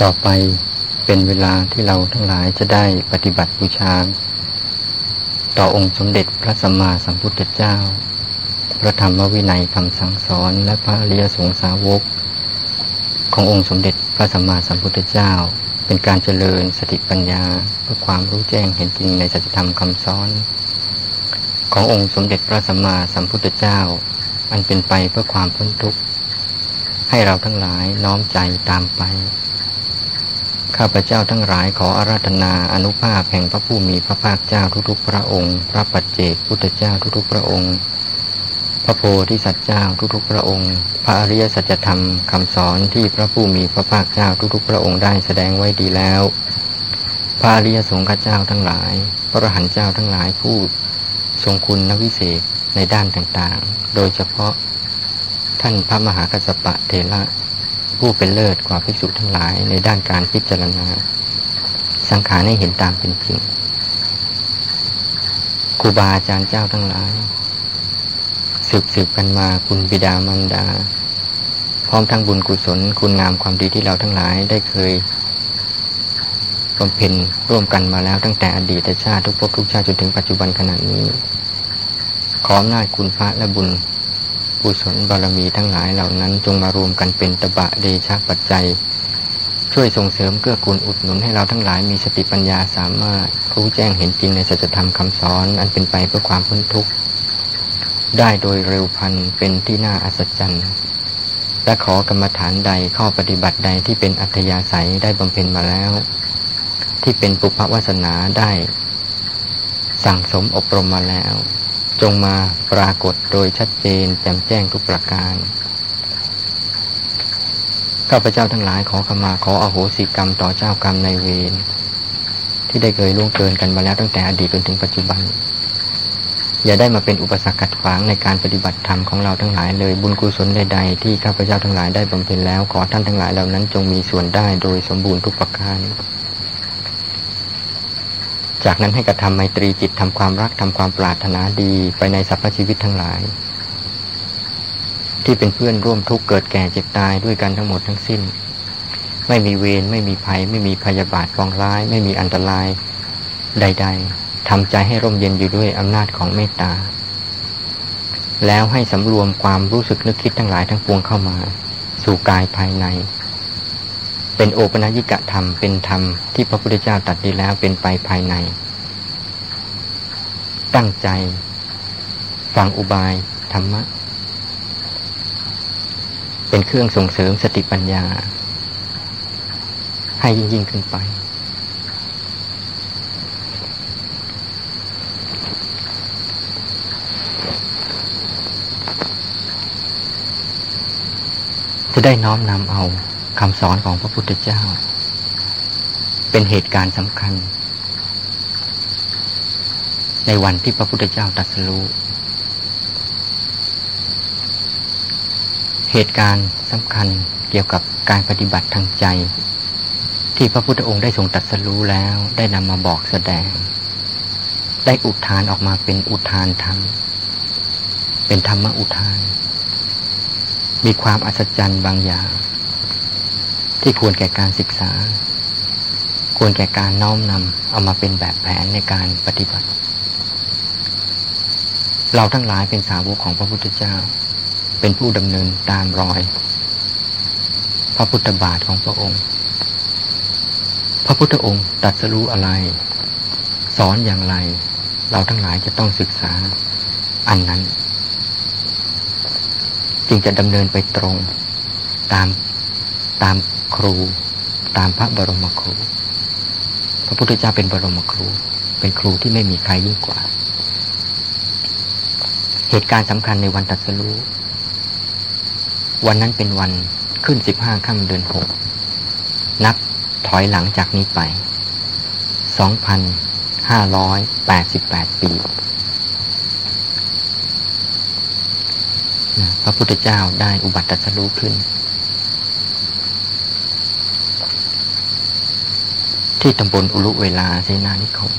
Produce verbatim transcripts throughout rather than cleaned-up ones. ต่อไปเป็นเวลาที่เราทั้งหลายจะได้ปฏิบัติบูชาต่อองค์สมเด็จพระสัมมาสัมพุทธเจ้าพระธรรมวินัยคำสั่งสอนและพระอริยสงฆ์สาวกขององค์สมเด็จพระสัมมาสัมพุทธเจ้าเป็นการเจริญสติปัญญาเพื่อความรู้แจ้งเห็นจริงในสัจธรรมคำสอนขององค์สมเด็จพระสัมมาสัมพุทธเจ้าอันเป็นไปเพื่อความพ้นทุกข์ให้เราทั้งหลายน้อมใจตามไปข้าพเจ้าทั้งหลายขออาราธนาอนุภาพแห่งพระผู้มีพระภาคเจ้าทุกๆพระองค์พระปัจเจกพุทธเจ้าทุกๆพระองค์พระโพธิสัตว์เจ้าทุกๆพระองค์พระอริยสัจธรรมคำสอนที่พระผู้มีพระภาคเจ้าทุกๆพระองค์ได้แสดงไว้ดีแล้วพระอริยสงฆ์เจ้าทั้งหลายพระอรหันต์เจ้าทั้งหลายผู้ทรงคุณณวิเศษในด้านต่างๆโดยเฉพาะท่านพระมหากัสสปะเถระผู้เป็นเลิศกว่าภิกษุทั้งหลายในด้านการพิจารณาสังขารให้เห็นตามเป็นจริงครูบาอาจารย์เจ้าทั้งหลายสืบสืบกันมาคุณบิดามารดาพร้อมทั้งบุญกุศลคุณงามความดีที่เราทั้งหลายได้เคยบำเพ็ญร่วมกันมาแล้วตั้งแต่อดีตชาติทุกภพทุกชาติจนถึงปัจจุบันขณะนี้ขออำนาจคุณพระและบุญกุศลบารมีทั้งหลายเหล่านั้นจงมารวมกันเป็นตบะเดชะปัจจัยช่วยส่งเสริมเกื้อกูลอุดหนุนให้เราทั้งหลายมีสติปัญญาสามารถรู้แจ้งเห็นจริงในสัจธรรมคำสอนอันเป็นไปเพื่อความพ้นทุกข์ได้โดยเร็วพลันเป็นที่น่าอัศจรรย์และขอกรรมฐานใดข้อปฏิบัติใดที่เป็นอัธยาศัยได้บำเพ็ญมาแล้วที่เป็นปุพพวาสนาได้สั่งสมอบรมมาแล้วจงมาปรากฏโดยชัดเจนแจ่มแจ้งทุกประการข้าพเจ้าทั้งหลายขอขมาขออโหสิกรรมต่อเจ้ากรรมนายเวรที่ได้เคยล่วงเกินกันมาแล้วตั้งแต่อดีตจนถึงปัจจุบันอย่าได้มาเป็นอุปสรรคขัดขวางในการปฏิบัติธรรมของเราทั้งหลายเลยบุญกุศลใดๆที่ข้าพเจ้าทั้งหลายได้บำเพ็ญแล้วขอท่านทั้งหลายเหล่านั้นจงมีส่วนได้โดยสมบูรณ์ทุกประการจากนั้นให้กระทำไมตรีจิตทำความรักทำความปรารถนาดีไปในสรรพชีวิตทั้งหลายที่เป็นเพื่อนร่วมทุกข์เกิดแก่เจ็บตายด้วยกันทั้งหมดทั้งสิ้นไม่มีเวรไม่มีภัยไม่มีพยาบาทปองร้ายไม่มีอันตรายใดๆทำใจให้ร่มเย็นอยู่ด้วยอำนาจของเมตตาแล้วให้สำรวมความรู้สึกนึกคิดทั้งหลายทั้งปวงเข้ามาสู่กายภายในเป็นโอปนัยิกะธรรมเป็นธรรมที่พระพุทธเจ้าตรัสดีแล้วเป็นไปภายในตั้งใจฟังอุบายธรรมะเป็นเครื่องส่งเสริมสติปัญญาให้ยิ่งยิ่งขึ้นไปจะได้น้อมนำเอาคำสอนของพระพุทธเจ้าเป็นเหตุการณ์สำคัญในวันที่พระพุทธเจ้าตรัสรู้เหตุการณ์สำคัญเกี่ยวกับการปฏิบัติทางใจที่พระพุทธองค์ได้ทรงตรัสรู้แล้วได้นำมาบอกแสดงได้อุทานออกมาเป็นอุทานธรรมเป็นธรรมอุทานมีความอัศจรรย์บางอย่างที่ควรแก่การศึกษาควรแก่การน้อมนำเอามาเป็นแบบแผนในการปฏิบัติเราทั้งหลายเป็นสาวกของพระพุทธเจ้าเป็นผู้ดำเนินตามรอยพระพุทธบาทของพระองค์พระพุทธองค์ตรัสรู้อะไรสอนอย่างไรเราทั้งหลายจะต้องศึกษาอันนั้นจึงจะดำเนินไปตรงตามตามครูตามพระบรมครูพระพุทธเจ้าเป็นบรมครูเป็นครูที่ไม่มีใครยิ่งกว่าเหตุการณ์สำคัญในวันตรัสรู้วันนั้นเป็นวันขึ้นสิบห้าค่ำเดือนหกนับถอยหลังจากนี้ไป สองพันห้าร้อยแปดสิบแปด ปีพระพุทธเจ้าได้อุบัติตรัสรู้ขึ้นที่ตำบลอุลุเวลาเสนานิคม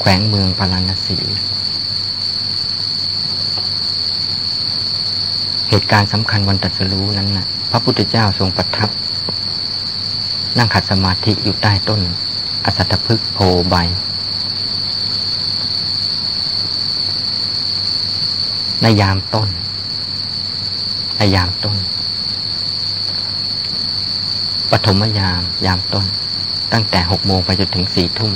แขวงเมืองพาราณสี เหตุการณ์สำคัญวันตรัสรู้นั้นนะพระพุทธเจ้าทรงประทับนั่งขัดสมาธิอยู่ใต้ต้นอสัตถพฤกษ์โพใบในยามต้นในยามต้นปฐมยามยามต้นตั้งแต่หกโมงไปจนถึงสี่ทุ่ม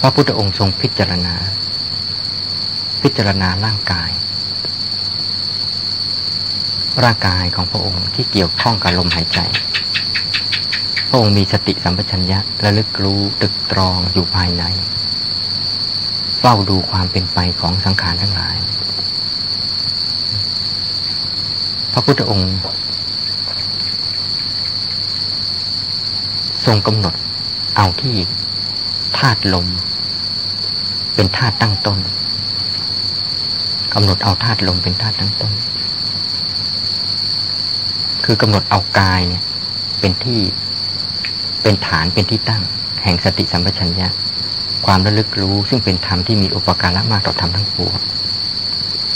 พระพุทธองค์ทรงพิจารณาพิจารณาร่างกายร่างกายของพระองค์ที่เกี่ยวข้องกับลมหายใจพระองค์มีสติสัมปชัญญะระลึกรู้ตรึกตรองอยู่ภายในเฝ้าดูความเป็นไปของสังขารทั้งหลายพระพุทธองค์ทรงกำหนดเอาที่ธาตุลมเป็นธาตุตั้งต้นกำหนดเอาธาตุลมเป็นธาตุตั้งต้นคือกำหนดเอากายเนี่ยเป็นที่เป็นฐานเป็นที่ตั้งแห่งสติสัมปชัญญะความระลึกรู้ซึ่งเป็นธรรมที่มีอุปการะมากต่อธรรมทั้งปวง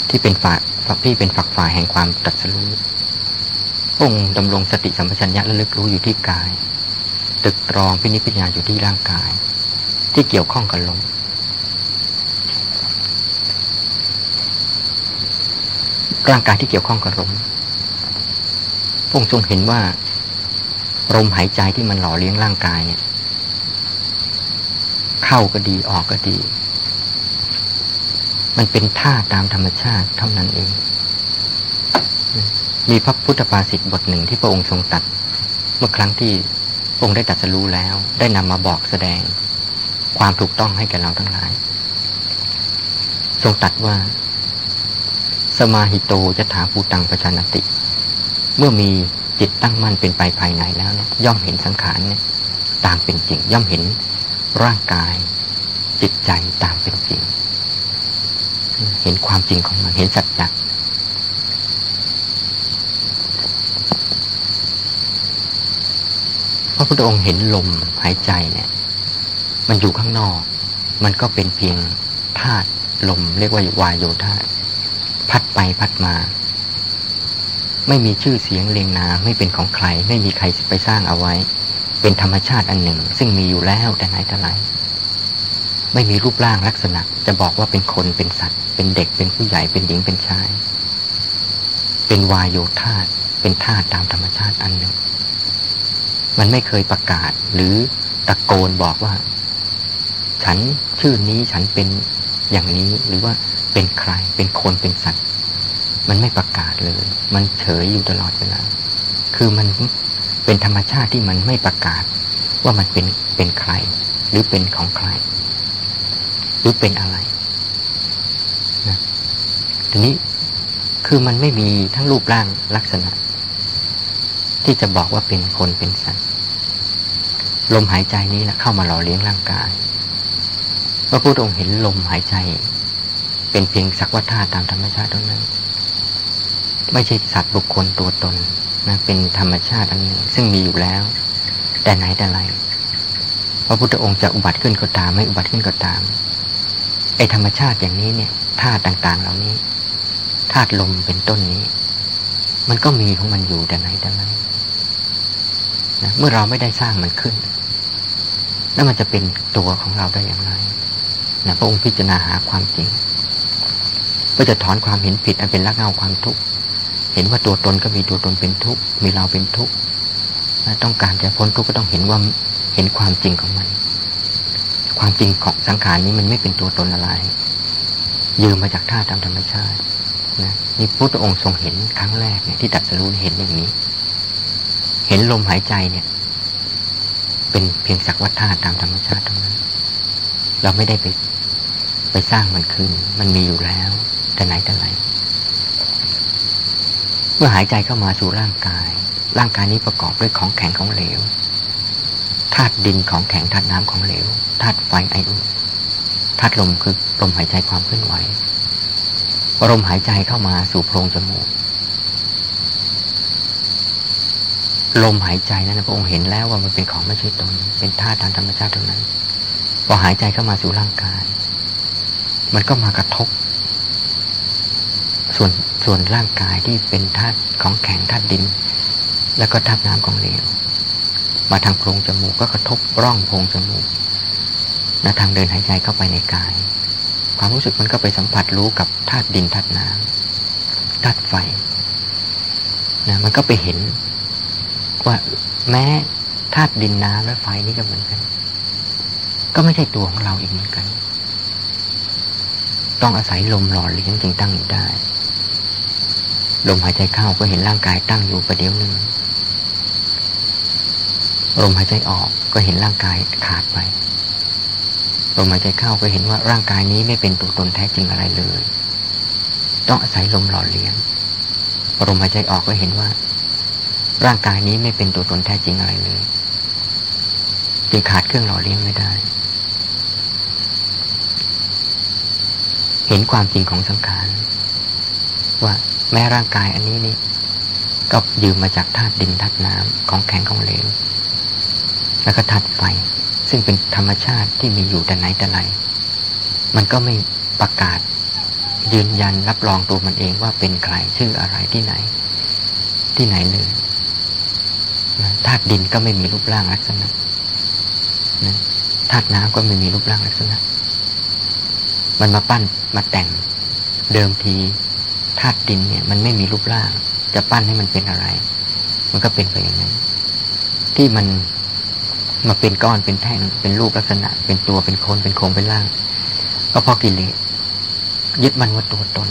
ที่เป็นฝ่ายพี่เป็นฝักฝ่ายแห่งความตรัสรู้องค์ดำรงสติสัมปชัญญะระลึกรู้อยู่ที่กายตรึกตรองพินิจพิจารณาอยู่ที่ร่างกายที่เกี่ยวข้องกับลมร่างกายที่เกี่ยวข้องกับลมพระองค์ทรงเห็นว่าลมหายใจที่มันหล่อเลี้ยงร่างกายเนี่ยเข้าก็ดีออกก็ดีมันเป็นธาตุตามธรรมชาติเท่านั้นเองมีพระพุทธภาษิตบทหนึ่งที่พระองค์ทรงตรัสเมื่อครั้งที่พระองค์ได้ตรัสรู้แล้วได้นำมาบอกแสดงความถูกต้องให้แก่เราทั้งหลายทรงตรัสว่าสมาหิโตยถาภูตังปจานันติเมื่อมีจิตตั้งมั่นเป็นไปภายในแล้วเนี่ยย่อมเห็นสังขารเนี่ยตามเป็นจริงย่อมเห็นร่างกายจิตใจตามเป็นจริงเห็นความจริงของมันเห็นสัจจะพระพุทธองค์เห็นลมหายใจเนี่ยมันอยู่ข้างนอกมันก็เป็นเพียงธาตุลมเรียกว่าวายโยธาพัดไปพัดมาไม่มีชื่อเสียงเรียงนามไม่เป็นของใครไม่มีใครไปสร้างเอาไว้เป็นธรรมชาติอันหนึ่งซึ่งมีอยู่แล้วแต่ไหนแต่ไรไม่มีรูปร่างลักษณะจะบอกว่าเป็นคนเป็นสัตว์เป็นเด็กเป็นผู้ใหญ่เป็นหญิงเป็นชายเป็นวายโยธาเป็นธาตุตามธรรมชาติอันหนึ่งมันไม่เคยประกาศหรือตะโกนบอกว่าฉันชื่อนี้ฉันเป็นอย่างนี้หรือว่าเป็นใครเป็นคนเป็นสัตว์มันไม่ประกาศเลยมันเฉยอยู่ตลอดเวลาคือมันเป็นธรรมชาติที่มันไม่ประกาศว่ามันเป็นเป็นใครหรือเป็นของใครหรือเป็นอะไรนะทีนี้คือมันไม่มีทั้งรูปร่างลักษณะที่จะบอกว่าเป็นคนเป็นสัตว์ลมหายใจนี้นะเข้ามาหล่อเลี้ยงร่างกายพระพุทธองค์เห็นลมหายใจเป็นเพียงสักว่าธาตุตามธรรมชาติเท่านั้นไม่ใช่สัตว์บุคคลตัวตนนะเป็นธรรมชาติอันหนึ่งซึ่งมีอยู่แล้วแต่ไหนแต่ไรพระพุทธองค์จะอุบัติขึ้นก็ตามไม่อุบัติขึ้นก็ตามไอ้ธรรมชาติอย่างนี้เนี่ยธาตุต่างๆเหล่านี้ธาตุลมเป็นต้นนี้มันก็มีของมันอยู่แต่ไหนแต่ไรนะเมื่อเราไม่ได้สร้างมันขึ้นแล้วมันจะเป็นตัวของเราได้อย่างไรนะพระองค์พิจารณาหาความจริงเพื่อจะถอนความเห็นผิดอันเป็นรากเหง้าความทุกข์เห็นว่าตัวตนก็มีตัวตนเป็นทุกข์มีเราเป็นทุกข์ต้องการจะพ้นทุกข์ก็ต้องเห็นว่าเห็นความจริงของมันความจริงของสังขารนี้มันไม่เป็นตัวตนอะไรยืมมาจากธาตุตามธรรมชาตินะนี่พุทธองค์ทรงเห็นครั้งแรกเนี่ยที่ตรัสรู้เห็นอย่างนี้เห็นลมหายใจเนี่ยเป็นเพียงสักว่าธาตุตามธรรมชาติเท่านั้นเราไม่ได้ไปไปสร้างมันขึ้นมันมีอยู่แล้วแต่ไหนแต่ไรเมื่อหายใจเข้ามาสู่ร่างกายร่างกายนี้ประกอบด้วยของแข็งของเหลวธาตุดินของแข็งธาตุน้ำของเหลวธาตุไฟไออุ่นธาตุลมคือลมหายใจความเคลื่อนไหวลมหายใจเข้ามาสู่โพรงจมูกลมหายใจนั้นพระองค์เห็นแล้วว่ามันเป็นของไม่ใช่ตนเป็นธาตุทางธรรมชาติเท่านั้นพอหายใจเข้ามาสู่ร่างกายมันก็มากระทบส่วน ส่วนร่างกายที่เป็นธาตุของแข็งธาตุดินแล้วก็ธาตุน้ำของเหลวมาทางโพรงจมูกก็กระทบร่องโพรงจมูกและทางเดินหายใจเข้าไปในกายความรู้สึกมันก็ไปสัมผัสรู้กับธาตุดินธาตุน้ำธาตุไฟนะมันก็ไปเห็นว่าแม้ธาตุดินน้ำและไฟนี่ก็เหมือนกันก็ไม่ใช่ตัวของเราอีกเหมือนกันต้องอาศัยลมหล่อเลี้ยงจึงตั้งอยู่ได้ลมหายใจเข้าก็เห็นร่างกายตั้งอยู่ประเดี๋ยวหนึ่งลมหายใจออกก็เห็นร่างกายขาดไปลมหายใจเข้าก็เห็นว่าร่างกายนี้ไม่เป็นตัวตนแท้จริงอะไรเลยต้องอาศัยลมหล่อเลี้ยงลมหายใจออกก็เห็นว่าร่างกายนี้ไม่เป็นตัวตนแท้จริงอะไรเลยจึงขาดเครื่องหล่อเลี้ยงไม่ได้เห็นความจริงของสังขารว่าแม้ร่างกายอันนี้นี่ก็ยืมมาจากธาตุดินธาตุน้ำของแข็งของเหลวแล้วก็ธาตุไฟซึ่งเป็นธรรมชาติที่มีอยู่แต่ไหนแต่ไรมันก็ไม่ประกาศยืนยันรับรองตัวมันเองว่าเป็นใครชื่ออะไรที่ไหนที่ไหนเลยธาตุดินก็ไม่มีรูปร่างลักษณะธาตุน้ำก็ไม่มีรูปร่างลักษณะมันมาปั้นมาแต่งเดิมทีธาตุดินเนี่ยมันไม่มีรูปร่างจะปั้นให้มันเป็นอะไรมันก็เป็นไปอย่างนั้นที่มันมาเป็นก้อนเป็นแท่งเป็นรูปลักษณะเป็นตัวเป็นคนเป็นโครงเป็นร่างก็เพราะกิเลสยึดมันว่าตัวตน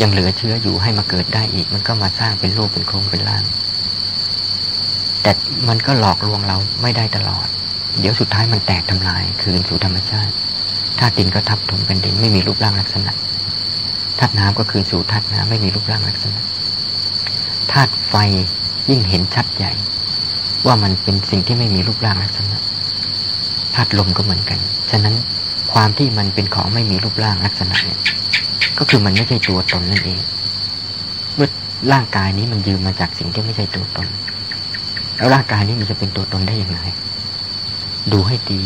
ยังเหลือเชื้ออยู่ให้มาเกิดได้อีกมันก็มาสร้างเป็นรูปเป็นโครงเป็นร่างแต่มันก็หลอกลวงเราไม่ได้ตลอดเดี๋ยวสุดท้ายมันแตกทำลายคืนสู่ธรรมชาติธาตุดินก็ทับถมเป็นดินไม่มีรูปร่างลักษณะธาตุน้ำก็คืนสู่ธาตุน้ำไม่มีรูปร่างลักษณะธาตุไฟยิ่งเห็นชัดใหญ่ว่ามันเป็นสิ่งที่ไม่มีรูปร่างลักษณะธาตุลมก็เหมือนกันฉะนั้นความที่มันเป็นของไม่มีรูปร่างลักษณะเนี่ยก็คือมันไม่ใช่ตัวตนนั่นเองเมื่อร่างกายนี้มันยืมมาจากสิ่งที่ไม่ใช่ตัวตนแล้วร่างกายนี้มันจะเป็นตัวตนได้อย่างไรดูให้ดี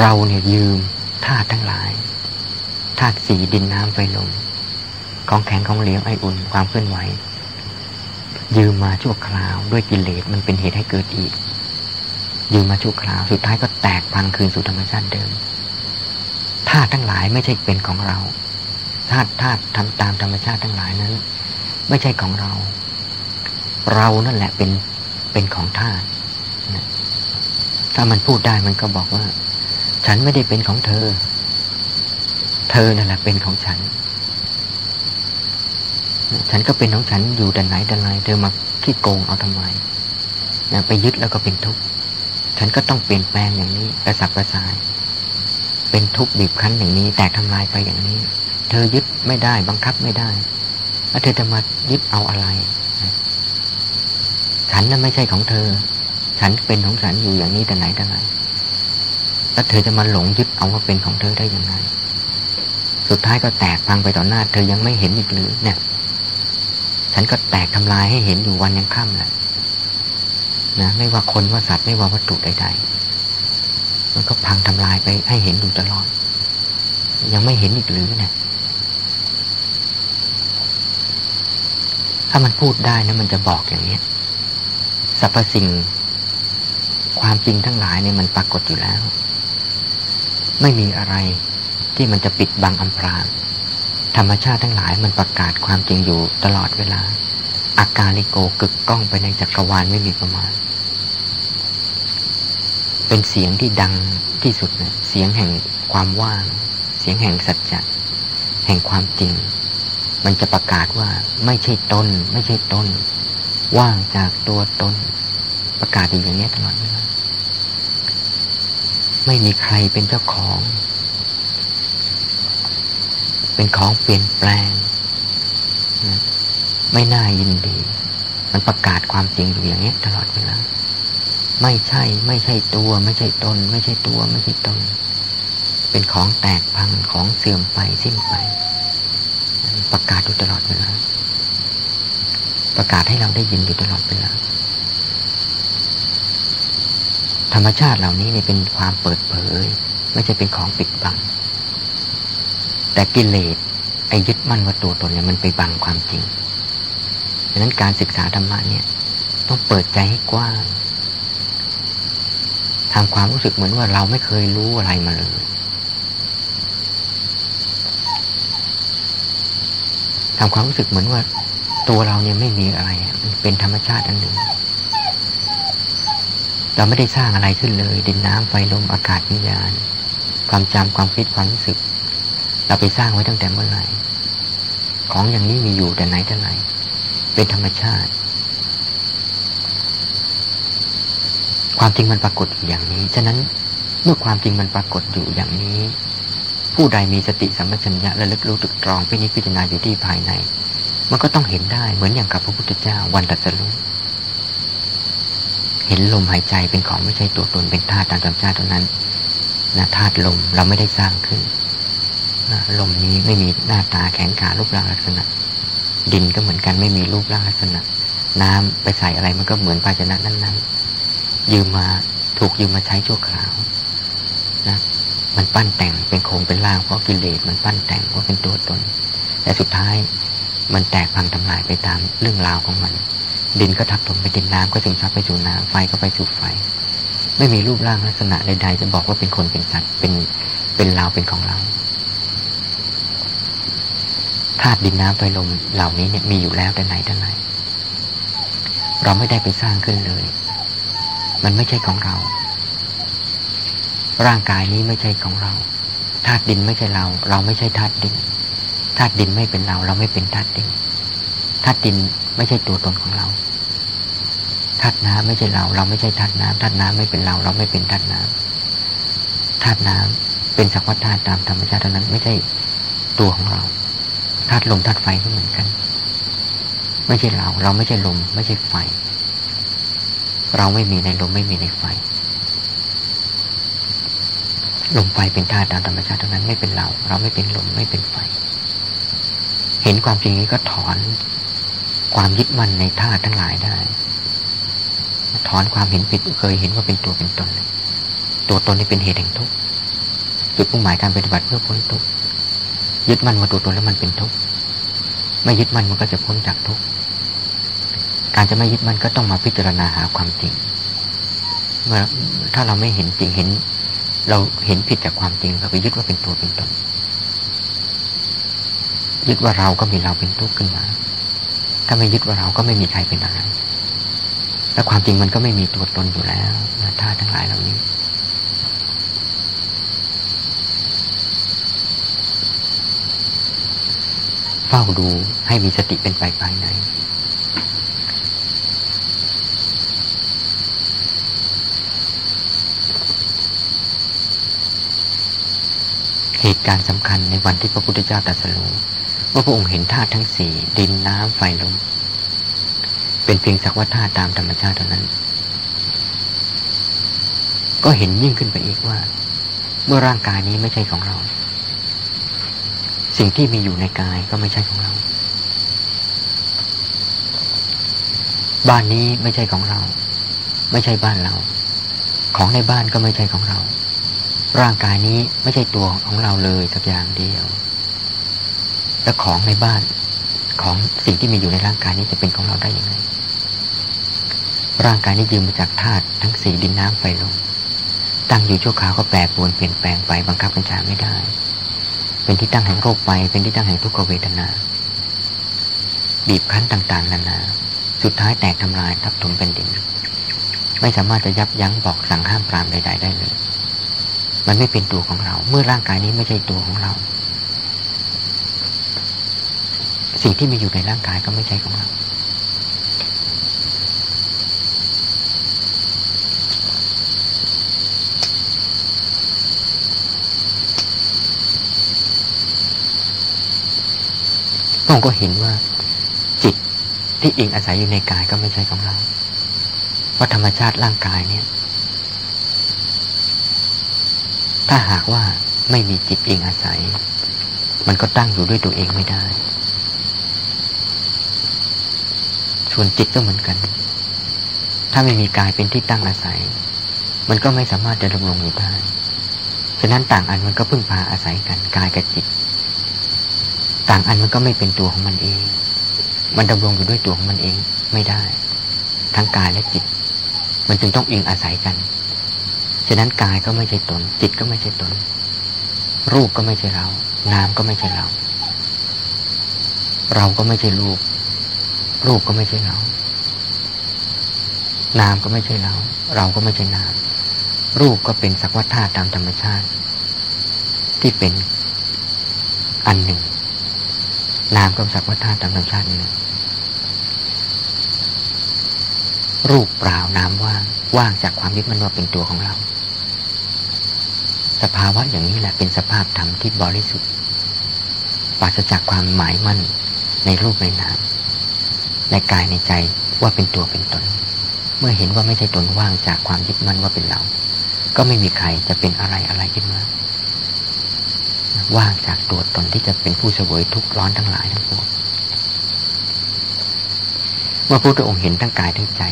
เราเนี่ยยืมธาตุทั้งหลายธาตุสี่ดินน้ำไฟลมของแข็งของเหลวไออุ่นความเคลื่อนไหวยืมมาชั่วคราวด้วยกิเลสมันเป็นเหตุให้เกิดอีกยืมมาชั่วคราวสุดท้ายก็แตกพังคืนสู่ธรรมชาติเดิมธาตุทั้งหลายไม่ใช่เป็นของเราธาตุธาตุทำตามธรรมชาติทั้งหลายนั้นไม่ใช่ของเราเรานั่นแหละเป็นเป็นของธาตุถ้ามันพูดได้มันก็บอกว่าฉันไม่ได้เป็นของเธอเธอนั่นแหละเป็นของฉันฉันก็เป็นของฉันอยู่แต่ไหนแต่ไรเธอมาขี้โกงเอาทำไมนะไปยึดแล้วก็เป็นทุกข์ฉันก็ต้องเปลี่ยนแปลงอย่างนี้กระสับกระส่ายเป็นทุกข์บีบคั้นอย่างนี้แตกทำลายไปอย่างนี้เธอยึดไม่ได้บังคับไม่ได้แล้วเธอจะมายึดเอาอะไรฉันนั้นไม่ใช่ของเธอฉันเป็นของฉันอยู่อย่างนี้แต่ไหนแต่ไรแล้วเธอจะมาหลงยึดเอาว่าเป็นของเธอได้ยังไงสุดท้ายก็แตกพังไปต่อหน้าเธอยังไม่เห็นอีกหรือเนี่ยฉันก็แตกทำลายให้เห็นอยู่วันยังค่ำแหละนะไม่ว่าคนว่าสัตว์ไม่ว่าวัตถุใดๆมันก็พังทำลายไปให้เห็นอยู่ตลอดยังไม่เห็นอีกหรือเนี่ยถ้ามันพูดได้นะมันจะบอกอย่างนี้สรรพสิ่งความจริงทั้งหลายเนี่ยมันปรากฏอยู่แล้วไม่มีอะไรที่มันจะปิดบังอำพรางธรรมชาติทั้งหลายมันประกาศความจริงอยู่ตลอดเวลาอากาลิโกกึกก้องไปในจักรวาลไม่มีประมาณเป็นเสียงที่ดังที่สุดเนี่ยเสียงแห่งความว่างเสียงแห่งสัจจะแห่งความจริงมันจะประกาศว่าไม่ใช่ตนไม่ใช่ตนว่างจากตัวตนประกาศอยู่อย่างนี้ตลอดเวลาไม่มีใครเป็นเจ้าของเป็นของเปลี่ยนแปลงนะไม่น่ายินดีมันประกาศความจริงอยู่อย่างนี้ตลอดเวลาไม่ใช่ไม่ใช่ตัวไม่ใช่ตนไม่ใช่ตัวไม่ใช่ตนเป็นของแตกพังของเสื่อมไปสิ้นไปประกาศอยู่ตลอดเวลาประกาศให้เราได้ยินอยู่ตลอดเวลาธรรมชาติเหล่านี้เนี่ยเป็นความเปิดเผย ไม่ใช่เป็นของปิดบังแต่กิเลสไอ้ยึดมั่นว่าตัวตนเนี่ยมันไปบังความจริงดังนั้นการศึกษาธรรมะเนี่ยต้องเปิดใจให้กว้างทำความรู้สึกเหมือนว่าเราไม่เคยรู้อะไรมาเลยทำความรู้สึกเหมือนว่าตัวเราเนี่ยไม่มีอะไรมันเป็นธรรมชาติอันหนึ่งเราไม่ได้สร้างอะไรขึ้นเลยดินน้ำไฟลมอากาศวิญญาณความจำความคิดความรู้สึกเราไปสร้างไว้ตั้งแต่เมื่อไหร่ของอย่างนี้มีอยู่แต่ไหนแต่ไรเป็นธรรมชาติความจริงมันปรากฏอยู่อย่างนี้ฉะนั้นเมื่อความจริงมันปรากฏอยู่อย่างนี้ผู้ใดมีสติสัมปชัญญะและระลึกรู้ตึกตรองพินิจพิจารณาอยู่ที่ภายในมันก็ต้องเห็นได้เหมือนอย่างกับพระพุทธเจ้าวันตรัสรู้เห็นลมหายใจเป็นของไม่ใช่ตัวตนเป็นธาตุตามธรรมชาติเท่านั้นนะธาตุลมเราไม่ได้สร้างขึ้นนะลมนี้ไม่มีหน้าตาแขนขารูปร่างลักษณะดินก็เหมือนกันไม่มีรูปร่างลักษณะน้ำไปใส่อะไรมันก็เหมือนภาชนะนั้นๆยืมมาถูกยืมมาใช้ชั่วคราวนะมันปั้นแต่งเป็นโครงเป็นร่างเพราะกิเลสมันปั้นแต่งว่าเป็นตัวตนแต่สุดท้ายมันแตกพังทำลายไปตามเรื่องราวของมันดินก็ทับถมไปดินน้ำก็ซึมซับไปสู่น้ำไฟก็ไปสู่ไฟไม่มีรูปร่างลักษณะใดๆจะบอกว่าเป็นคนเป็นสัตว์เป็นเป็นเราเป็นของเราธาตุดินน้ำไฟลมเหล่านี้เนี่ยมีอยู่แล้วแต่ไหนแต่ไหนเราไม่ได้ไปสร้างขึ้นเลยมันไม่ใช่ของเราร่างกายนี้ไม่ใช่ของเราธาตุดินไม่ใช่เราเราไม่ใช่ธาตุดินธาตุดินไม่เป็นเราเราไม่เป็นธาตุดินธาตุดินไม่ใช่ตัวตนของเราธาตุน้ำไม่ใช่เราเราไม่ใช่ธาตุน้ำธาตุน้ำไม่เป็นเราเราไม่เป็นธาตุน้ำธาตุน้ำเป็นสักวัฏธาตุตามธรรมชาตินั้นไม่ใช่ตัวของเราธาตุลมธาตุไฟก็เหมือนกันไม่ใช่เราเราไม่ใช่ลมไม่ใช่ไฟเราไม่มีในลมไม่มีในไฟลมไฟเป็นธาตุตามธรรมชาติเท่านั้นไม่เป็นเราเราไม่เป็นลมไม่เป็นไฟเห็นความจริงนี้ก็ถอนความยึดมั่นในธาตุทั้งหลายได้ถอนความเห็นผิดเคยเห็นว่าเป็นตัวเป็นตนตัวตนนี่เป็นเหตุแห่งทุกข์จุดมุ่งหมายการปฏิบัติเพื่อพ้นทุกข์ยึดมั่นว่าตัวตนแล้วมันเป็นทุกข์ไม่ยึดมั่นมันก็จะพ้นจากทุกข์การจะไม่ยึดมั่นก็ต้องมาพิจารณาหาความจริงเมื่อถ้าเราไม่เห็นจริงเห็นเราเห็นผิดจากความจริงเราไปยึดว่าเป็นตัวเป็นตนยึดว่าเราก็มีเราเป็นทุกข์ขึ้นมาถ้าไม่ยึดว่าเราก็ไม่มีใครเป็นอะไรและความจริงมันก็ไม่มีตัวตนอยู่แล้วนะธาตุทั้งหลายเหล่านี้เฝ้าดูให้มีสติเป็นไปภายในเหตุการณ์สำคัญในวันที่พระพุทธเจ้าตรัสรู้ว่าพระองค์เห็นธาตุทั้งสี่ดินน้ำไฟลมเป็นเพียงสักว่าธาตุตามธรรมชาติเท่านั้นก็เห็นยิ่งขึ้นไปอีกว่าเมื่อร่างกายนี้ไม่ใช่ของเราสิ่งที่มีอยู่ในกายก็ไม่ใช่ของเราบ้านนี้ไม่ใช่ของเราไม่ใช่บ้านเราของในบ้านก็ไม่ใช่ของเราร่างกายนี้ไม่ใช่ตัวของเราเลยสักอย่างเดียวและของในบ้านของสิ่งที่มีอยู่ในร่างกายนี้จะเป็นของเราได้อย่างไรร่างกายนี้ยืมมาจากธาตุทั้งสี่ดินน้ำไฟลมตั้งอยู่ชั่วคราวก็แปรปรวนเปลี่ยนแปลงไปบังคับบัญชาไม่ได้เป็นที่ตั้งแห่งโรคไปเป็นที่ตั้งแห่งทุกขเวทนาบีบคั้นต่างๆนานาสุดท้ายแตกทำลายทับถมเป็นดินไม่สามารถจะยับยั้งบอกสั่งห้ามปรามใดๆได้เลยมันไม่เป็นตัวของเราเมื่อร่างกายนี้ไม่ใช่ตัวของเราสิ่งที่มีอยู่ในร่างกายก็ไม่ใช่ของเราผมก็เห็นว่าจิตที่อิงอาศัยอยู่ในกายก็ไม่ใช่ของเราเพราะธรรมชาติร่างกายเนี่ยถ้าหากว่าไม่มีจิตอิงอาศัยมันก็ตั้งอยู่ด้วยตัวเองไม่ได้ส่วนจิตก็เหมือนกันถ้าไม่มีกายเป็นที่ตั้งอาศัยมันก็ไม่สามารถจะดำรงอยู่ได้ ฉะนั้นต่างอันมันก็พึ่งพาอาศัยกันกายกับจิตต่างอันมันก็ไม่เป็นตัวของมันเองมันดำรงอยู่ด้วยตัวของมันเองไม่ได้ทั้งกายและจิตมันจึงต้องอิงอาศัยกันฉะนั้นกายก็ไม่ใช่ตนจิตก็ไม่ใช่ตนรูปก็ไม่ใช่เรานามก็ไม่ใช่เราเราก็ไม่ใช่รูปรูปก็ไม่ใช่เรานามก็ไม่ใช่เราเราก็ไม่ใช่นามรูปก็เป็นสักวัฏธาตุตามธรรมชาติที่เป็นอันหนึ่งนามก็สักวัฏธาตุตามธรรมชาติหนึ่งรูปเปล่านามว่างว่างจากความยึดมั่นว่าเป็นตัวของเราสภาวะอย่างนี้แหละเป็นสภาพธรรมที่บริสุทธิ์ปราศจากความหมายมั่นในรูปในนามในกายในใจว่าเป็นตัวเป็นตนเมื่อเห็นว่าไม่ใช่ตนว่างจากความยึดมั่นว่าเป็นเราก็ไม่มีใครจะเป็นอะไรอะไรขึ้นมาว่างจากตัวตนที่จะเป็นผู้เสวยทุกข์ร้อนทั้งหลายทั้งปวงเมื่อพระพุทธองค์เห็นทั้งกายทั้งใจ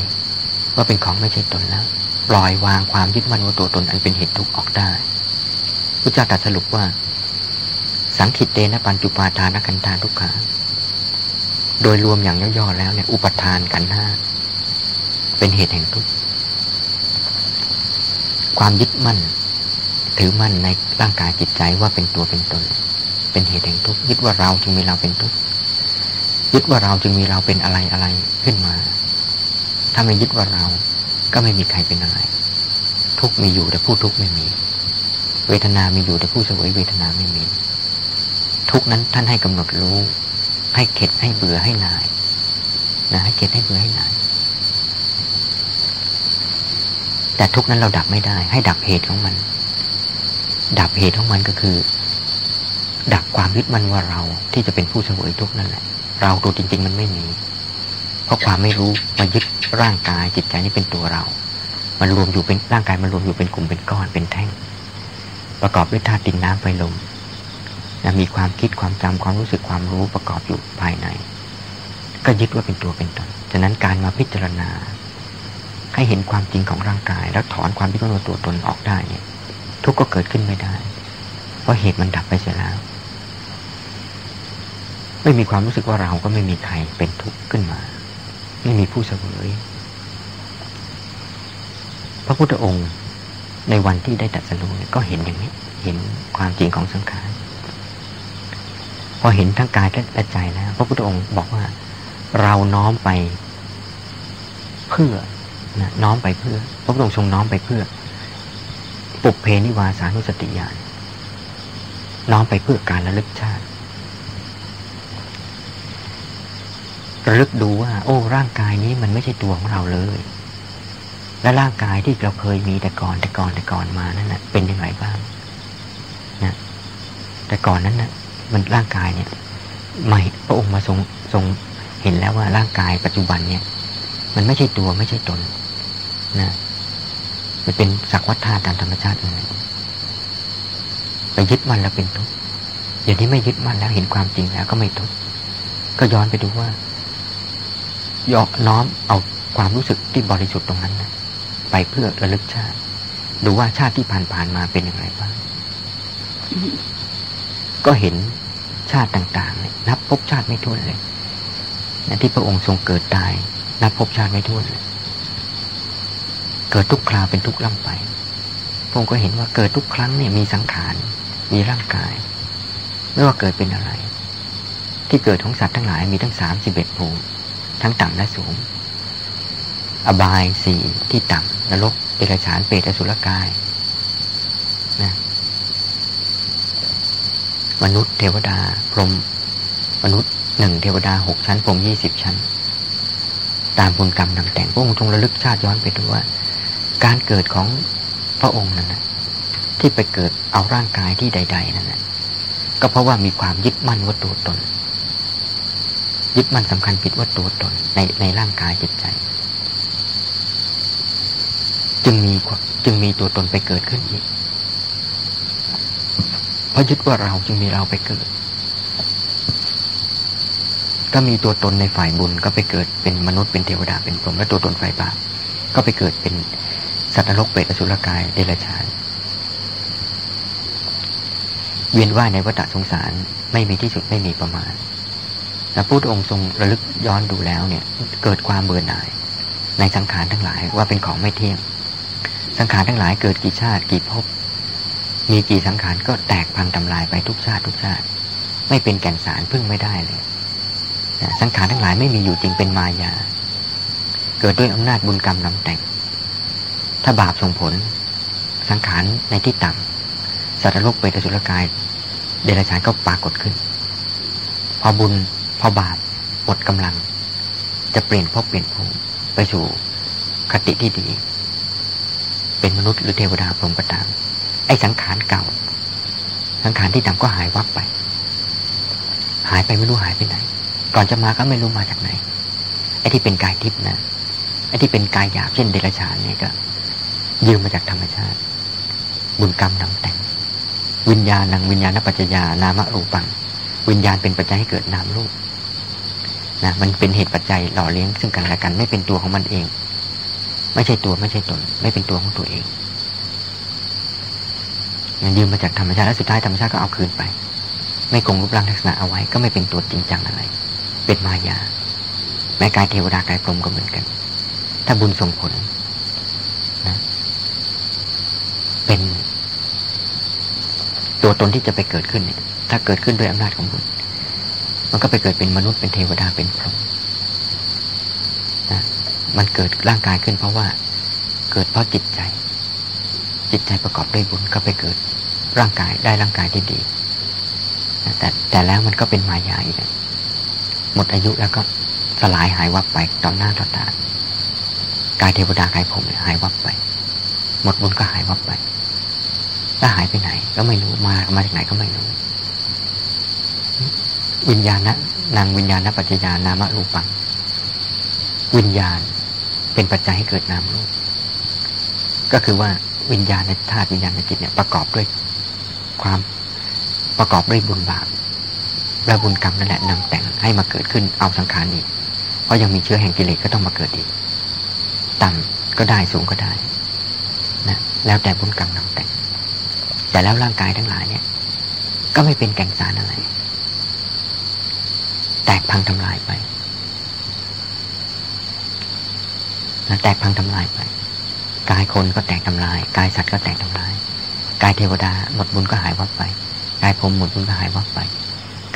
ว่าเป็นของไม่ใช่ตนแล้วปล่อยวางความยึดมั่นว่าตัวตนอันเป็นเหตุทุกข์ออกได้พระเจ้าตรัสสรุปว่าสังขิตเตนะปัญจุปาทานขันธาทุกขาโดยรวมอย่างย่อๆแล้วเนี่ยอุปทานขันธ์ห้าเป็นเหตุแห่งทุกข์ความยึดมั่นถือมั่นในร่างกายจิตใจว่าเป็นตัวเป็นตนเป็นเหตุแห่งทุกข์ยึดว่าเราจึงมีเราเป็นทุกข์ยึดว่าเราจึงมีเราเป็นอะไรอะไรขึ้นมาถ้าไม่ยึดว่าเราก็ไม่มีใครเป็นอะไรทุกข์มีอยู่แต่ผู้ทุกข์ไม่มีเวทนามีอยู่แต่ผู้เสวยเวทนาไม่มีทุกข์นั้นท่านให้กำหนดรู้ให้เข็ดให้เบื่อให้หน่ายนะให้เข็ดให้เบื่อให้หน่ายแต่ทุกข์นั้นเราดับไม่ได้ให้ดับเหตุของมันดับเหตุของมันก็คือดับความยึดมั่นว่าเราที่จะเป็นผู้เสวยทุกข์นั่นแหละเราตัวจริงๆมันไม่มีเพราะความไม่รู้มันยึดร่างกายจิตใจนี้เป็นตัวเรามันรวมอยู่เป็นร่างกายมันรวมอยู่เป็นกลุ่มเป็นก้อนเป็นแท่งประกอบด้วยธาตุดินน้ำไฟลมนะมีความคิดความจำความรู้สึกความรู้ประกอบอยู่ภายในก็ยึดว่าเป็นตัวเป็นตนฉะนั้นการมาพิจารณาให้เห็นความจริงของร่างกายแล้วถอนความยึดมั่นตัวตนออกได้เนี่ยทุกข์ก็เกิดขึ้นไม่ได้เพราะเหตุมันดับไปเสียแล้วไม่มีความรู้สึกว่าเราก็ไม่มีใครเป็นทุกข์ขึ้นมาไม่มีผู้เสวยพระพุทธองค์ในวันที่ได้ตรัสรู้ก็เห็นอย่างนี้เห็นความจริงของสังขารพอเห็นทั้งกายและใจแล้วพระพุทธองค์บอกว่าเราน้อมไปเพื่อนะน้อมไปเพื่อพระพุทธองค์ทรงน้อมไปเพื่อปุพเพนิวาสานุสติญาณน้อมไปเพื่อการระลึกชาติระลึกดูว่าโอ้ร่างกายนี้มันไม่ใช่ตัวของเราเลยและร่างกายที่เราเคยมีแต่ก่อนแต่ก่อนแต่ก่อนมานั่นนะเป็นอย่างไรบ้างนะแต่ก่อนนั้นนะมันร่างกายเนี่ยไม่พระองค์มาทรงทรงเห็นแล้วว่าร่างกายปัจจุบันเนี่ยมันไม่ใช่ตัวไม่ใช่ตนนะมันเป็นสักวัฏธาตุตามธรรมชาติอะไรไปยึดมันแล้วเป็นทุกข์อย่างที่ไม่ยึดมันแล้วเห็นความจริงแล้วก็ไม่ทุกข์ก็ย้อนไปดูว่าย่อน้อมเอาความรู้สึกที่บริสุทธิ์ตรงนั้นนะไปเพื่อระลึกชาติดูว่าชาติที่ผ่านๆมาเป็นอย่างไรบ้างก็เห็นชาติต่างๆเนี่ยนับภพชาติไม่ถ้วนเลยนะที่พระองค์ทรงเกิดตายนับภพชาติไม่ถ้วนเลยเกิดทุกคราวเป็นทุกข์ล่ำไปพระองค์ก็เห็นว่าเกิดทุกครั้งเนี่ยมีสังขารมีร่างกายไม่ว่าเกิดเป็นอะไรที่เกิดของสัตว์ทั้งหลายมีทั้งสามสิบเอ็ดภูมิทั้งต่ำและสูงอบายสี่ที่ต่ำนรกเดรัจฉานเปรตอสุรกายนะมนุษย์เทวดาพรหมมนุษย์หนึ่งเทวดาหกชั้นพรหมยี่สิบชั้นตามบุญกรรมนำแต่งพระองค์ทรงระลึกชาติย้อนไปดูว่าการเกิดของพระองค์นั้นนะที่ไปเกิดเอาร่างกายที่ใดๆนั่นนะก็เพราะว่ามีความยึดมั่นว่าตัวตนยึดมั่นสำคัญผิดว่าตัวตนในในร่างกายจิตใจจึงมีจึงมีตัวตนไปเกิดขึ้นอีกเพราะยึดว่าเราจึงมีเราไปเกิดก็มีตัวตนในฝ่ายบุญก็ไปเกิดเป็นมนุษย์เป็นเทวดาเป็นพรหมและตัวตนฝ่ายบาปก็ไปเกิดเป็นสัตว์นรกเปรตอสุรกายเดรัจฉาน เวียนว่ายในวัฏสงสารไม่มีที่สุดไม่มีประมาณและพุทธองค์ทรงระลึกย้อนดูแล้วเนี่ยเกิดความเบื่อหน่ายในสังขารทั้งหลายว่าเป็นของไม่เที่ยงสังขารทั้งหลายเกิดกี่ชาติกี่ภพมีกี่สังขารก็แตกพังทำลายไปทุกชาติทุกชาติไม่เป็นแก่นสารพึ่งไม่ได้เลยนะสังขารทั้งหลายไม่มีอยู่จริงเป็นมายาเกิดด้วยอำนาจบุญกรรมนำแต่งถ้าบาปส่งผลสังขารในที่ต่ำสัตว์โลกเปรตอสุรกายเดรัจฉานก็ปรากฏขึ้นพอบุญพอบาปหมดกำลังจะเปลี่ยนภพเปลี่ยนภูมิไปสู่คติที่ดีเป็นมนุษย์หรือเทวดาพรหมก็ตามไอ้สังขารเก่าสังขารที่ดำก็หายวับไปหายไปไม่รู้หายไปไหนก่อนจะมาก็ไม่รู้มาจากไหนไอ้ที่เป็นกายทิพย์นะไอ้ที่เป็นกายหยาบเช่นเดรัจฉานเนี่ยก็ยืมมาจากธรรมชาติบุญกรรมนำแต่งวิญญาณังวิญญาณปัจจยานามรูปังวิญญาณเป็นปัจจัยให้เกิดนามรูปนะมันเป็นเหตุปัจจัยหล่อเลี้ยงซึ่งกันและกันไม่เป็นตัวของมันเองไม่ใช่ตัวไม่ใช่ตนไม่เป็นตัวของตัวเองมันยืมมาจากธรรมชาติและสุดท้ายธรรมชาติก็เอาคืนไปไม่คงรูปร่างลักษณะเอาไว้ก็ไม่เป็นตัวจริงจังอะไรเป็นมายาแม้กายเทวดากายพรหมก็เหมือนกันถ้าบุญส่งผลนะเป็นตัวตนที่จะไปเกิดขึ้นเนี่ยถ้าเกิดขึ้นด้วยอำนาจของบุญมันก็ไปเกิดเป็นมนุษย์เป็นเทวดาเป็นพรหมนะมันเกิดร่างกายขึ้นเพราะว่าเกิดเพราะจิตใจจิตใจประกอบด้วยบุญก็ไปเกิดร่างกายได้ร่างกายที่ดีแต่แต่แล้วมันก็เป็นมายาอีกหมดอายุแล้วก็สลายหายวับไปต่อหน้าต่อตากายเทวดากายพรหมหายวับไปหมดบุญก็หายวับไปถ้าหายไปไหนก็ไม่รู้มามาจากไหนก็ไม่รู้วิญญาณนะนางวิญญาณปัจจยานามรูปังวิญญาณเป็นปัจจัยให้เกิดนามรูปก็คือว่าวิญญาณในธาตุวิญญาณในจิตเนี่ยประกอบด้วยความประกอบด้วยบุญบาปและบุญกรรมนั่นแหละนำแต่งให้มาเกิดขึ้นเอาสังขารอีกเพราะยังมีเชื้อแห่งกิเลสก็ต้องมาเกิดอีกต่ำก็ได้สูงก็ได้นะแล้วแต่บุญกรรมนำแต่งแต่แล้วร่างกายทั้งหลายเนี่ยก็ไม่เป็นแก่นสารอะไรแตกพังทำลายไปนะแตกพังทำลายไปกายคนก็แตกทำลายกายสัตว์ก็แตกทำลายกายเทวดาหมดบุญก็หายวับไปกายพรหมหมดบุญก็หายวับไป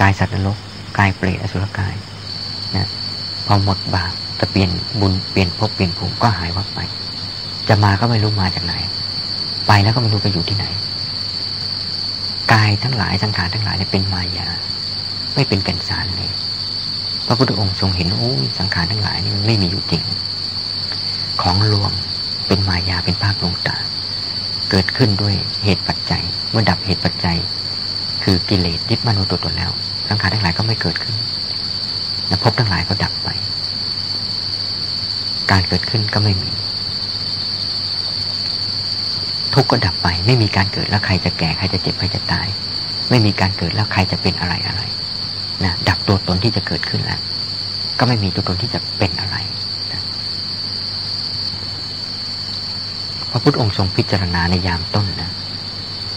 กายสัตว์นรกกายเปรตอสุรกายนะพอหมดบาปจะเปลี่ยนบุญเปลี่ยนภพเปลี่ยนภูมิก็หายวับไปจะมาก็ไม่รู้มาจากไหนไปแล้วก็ไม่รู้ไปอยู่ที่ไหนกายทั้งหลายสังขารทั้งหลายเนี่ยเป็นมายาไม่เป็นแก่นสารเลยพระพุทธองค์ทรงเห็นโอ้สังขารทั้งหลายนี่ไม่มีอยู่จริงของลวงเป็นมายาเป็นภาพลวงตาเกิดขึ้นด้วยเหตุปัจจัยเมื่อดับเหตุปัจจัยคือกิเลสยึดมั่นตัวตนแล้วสังขารทั้งหลายก็ไม่เกิดขึ้นและภพทั้งหลายก็ดับไปการเกิดขึ้นก็ไม่มีทุกข์ก็ดับไปไม่มีการเกิดแล้วใครจะแก่ใครจะเจ็บใครจะตายไม่มีการเกิดแล้วใครจะเป็นอะไรอะไรนะดับตัวตนที่จะเกิดขึ้นแล้วก็ไม่มีตัวตนที่จะเป็นอะไรพระพุทธองค์ทรงพิจารณาในยามต้นนะ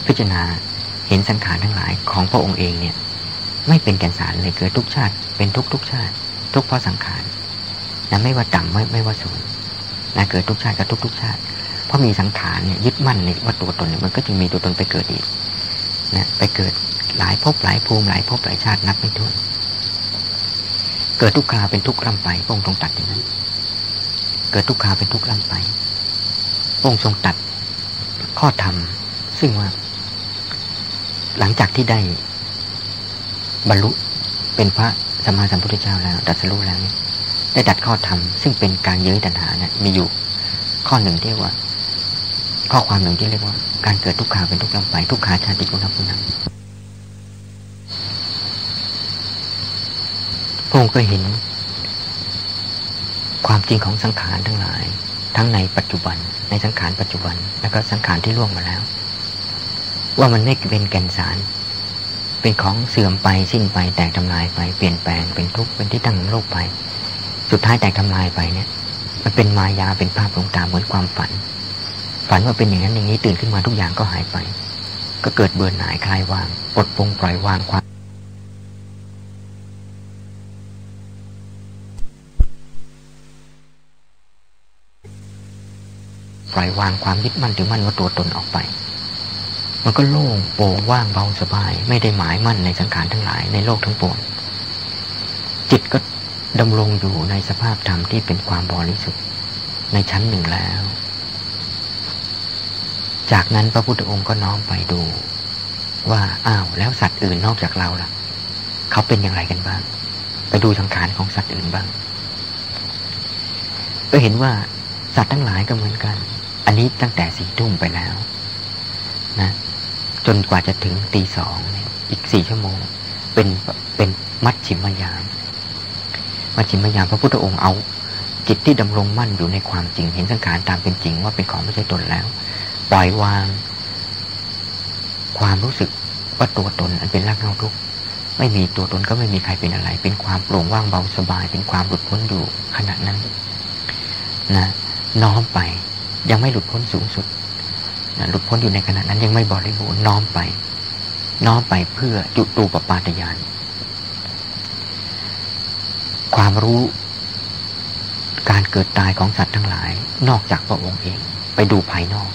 พิจารณาเห็นสังขารทั้งหลายของพระองค์เองเนี่ยไม่เป็นแก่นสารเลยเกิดทุกชาติเป็นทุกทุกชาติทุกเพราะสังขารนะไม่ว่าต่ำไม่ไม่ว่าสูงนะเกิดทุกชาติกับทุกทุกชาติเพราะมีสังขารเนี่ยยึดมั่นในว่าตัวตนเนี่ยมันก็จึงมีตัวตนไปเกิดอีกนะไปเกิดหลายภพหลายภูมิหลายภพหลายชาตินับไม่ถ้วนเกิดทุกข์คราเป็นทุกข์ร่ำไปพระองค์ทรงตรัสอย่างนั้นเกิดทุกข์คราเป็นทุกข์ร่ำไปพระองค์ทรงตัดข้อธรรมซึ่งว่าหลังจากที่ได้บรรลุเป็นพระสัมมาสัมพุทธเจ้าแล้วตรัสรู้แล้วเนี่ยได้ตัดข้อธรรมซึ่งเป็นการเย้ยตัณหาเนี่ยมีอยู่ข้อหนึ่งที่เรียกว่าข้อความหนึ่งที่เรียกว่าการเกิดทุกขาเป็นทุกข์ลำไปทุกขาชาติกุณัพพุนังพระองค์ก็เห็นความจริงของสังขารทั้งหลายทั้งในปัจจุบันในสังขารปัจจุบันและก็สังขารที่ล่วงมาแล้วว่ามันไม่เป็นแก่นสารเป็นของเสื่อมไปสิ้นไปแตกทำลายไปเปลี่ยนแปลงเป็นทุกข์เป็นที่ตั้งของโลกไปสุดท้ายแตกทำลายไปเนี่ยมันเป็นมายาเป็นภาพลวงตาเหมือนความฝันฝันว่าเป็นอย่างนั้นอย่างนี้ตื่นขึ้นมาทุกอย่างก็หายไป ก็เกิดเบื่อหน่ายคลายวางปลดปลงปล่อยวางความปล่อยวางความยึดมั่นถือมั่นว่าตัวตนออกไปมันก็โล่งโปร่งว่างเบาสบายไม่ได้หมายมั่นในสังขารทั้งหลายในโลกทั้งปวงจิตก็ดำรงอยู่ในสภาพธรรมที่เป็นความบริสุทธิ์ในชั้นหนึ่งแล้วจากนั้นพระพุทธองค์ก็น้อมไปดูว่าอ้าวแล้วสัตว์อื่นนอกจากเราล่ะเขาเป็นอย่างไรกันบ้างไปดูสังขารของสัตว์อื่นบ้างก็เห็นว่าสัตว์ทั้งหลายก็เหมือนกันอันนี้ตั้งแต่สี่ทุ่มไปแล้วนะจนกว่าจะถึงตีสองอีกสี่ชั่วโมงเป็นเป็นมัชชิมยามมัชชิมยามพระพุทธองค์เอาจิตที่ดำรงมั่นอยู่ในความจริงเห็นสังขารตามเป็นจริงว่าเป็นของไม่ใช่ตนแล้วปล่อยวางความรู้สึกว่าตัวตนอันเป็นรากเหง้าทุกข์ไม่มีตัวตนก็ไม่มีใครเป็นอะไรเป็นความโปร่งว่างเบาสบายเป็นความหลุดพ้นอยู่ขณะนั้นนะน้อมไปยังไม่หลุดพ้นสูงสุดนะหลุดพ้นอยู่ในขณะนั้นยังไม่บริบูรณ์น้อมไปน้อมไปเพื่อจุตูปปาตยานความรู้การเกิดตายของสัตว์ทั้งหลายนอกจากพระองค์เองไปดูภายนอก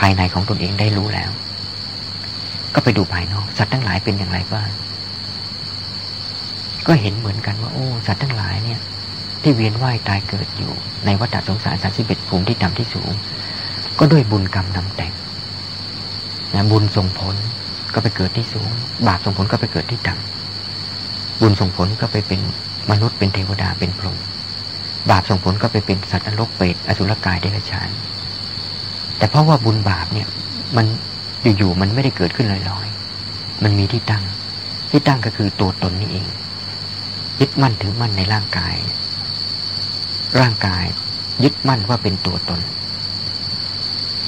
ภายในของตนเองได้รู้แล้วก็ไปดูภายนอกสัตว์ทั้งหลายเป็นอย่างไรบ้างก็เห็นเหมือนกันว่าโอ้สัตว์ทั้งหลายเนี่ยที่เวียนว่ายตายเกิดอยู่ในวัฏสงสารสามสิบเอ็ดภูมิที่ต่ำที่สูงก็ด้วยบุญกรรมนำแต่งนะบุญส่งผลก็ไปเกิดที่สูงบาปส่งผลก็ไปเกิดที่ต่ำบุญส่งผลก็ไปเป็นมนุษย์เป็นเทวดาเป็นพรหมบาปส่งผลก็ไปเป็นสัตว์นรกเปรตอสุรกายเดรัจฉานแต่เพราะว่าบุญบาปเนี่ยมันอยู่ๆมันไม่ได้เกิดขึ้นลอยๆมันมีที่ตั้งที่ตั้งก็คือตัวตนนี่เองยึดมั่นถือมั่นในร่างกายร่างกายยึดมั่นว่าเป็นตัวตน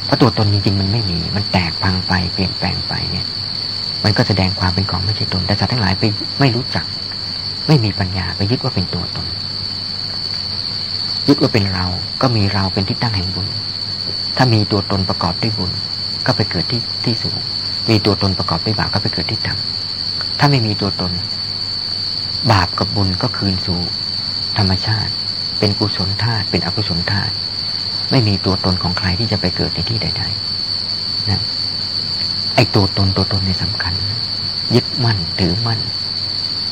เพราะตัวตนจริงๆมันไม่มีมันแตกพังไปเปลี่ยนแปลงไปเนี่ยมันก็แสดงความเป็นของไม่ใช่ตนแต่สัตว์ทั้งหลายไปไม่รู้จักไม่มีปัญญาไปยึดว่าเป็นตัวตนยึดว่าเป็นเราก็มีเราเป็นที่ตั้งแห่งบุญถ้ามีตัวตนประกอบด้วยบุญก็ไปเกิดที่ที่สูงมีตัวตนประกอบด้วยบาปก็ไปเกิดที่ต่ำถ้าไม่มีตัวตนบาปกับบุญก็คืนสู่ธรรมชาติเป็นกุศลธาตุเป็นอกุศลธาตุไม่มีตัวตนของใครที่จะไปเกิดในที่ใดๆนะไอ้ตัวตนตัวตนนี่สำคัญยึดมั่นถือมั่น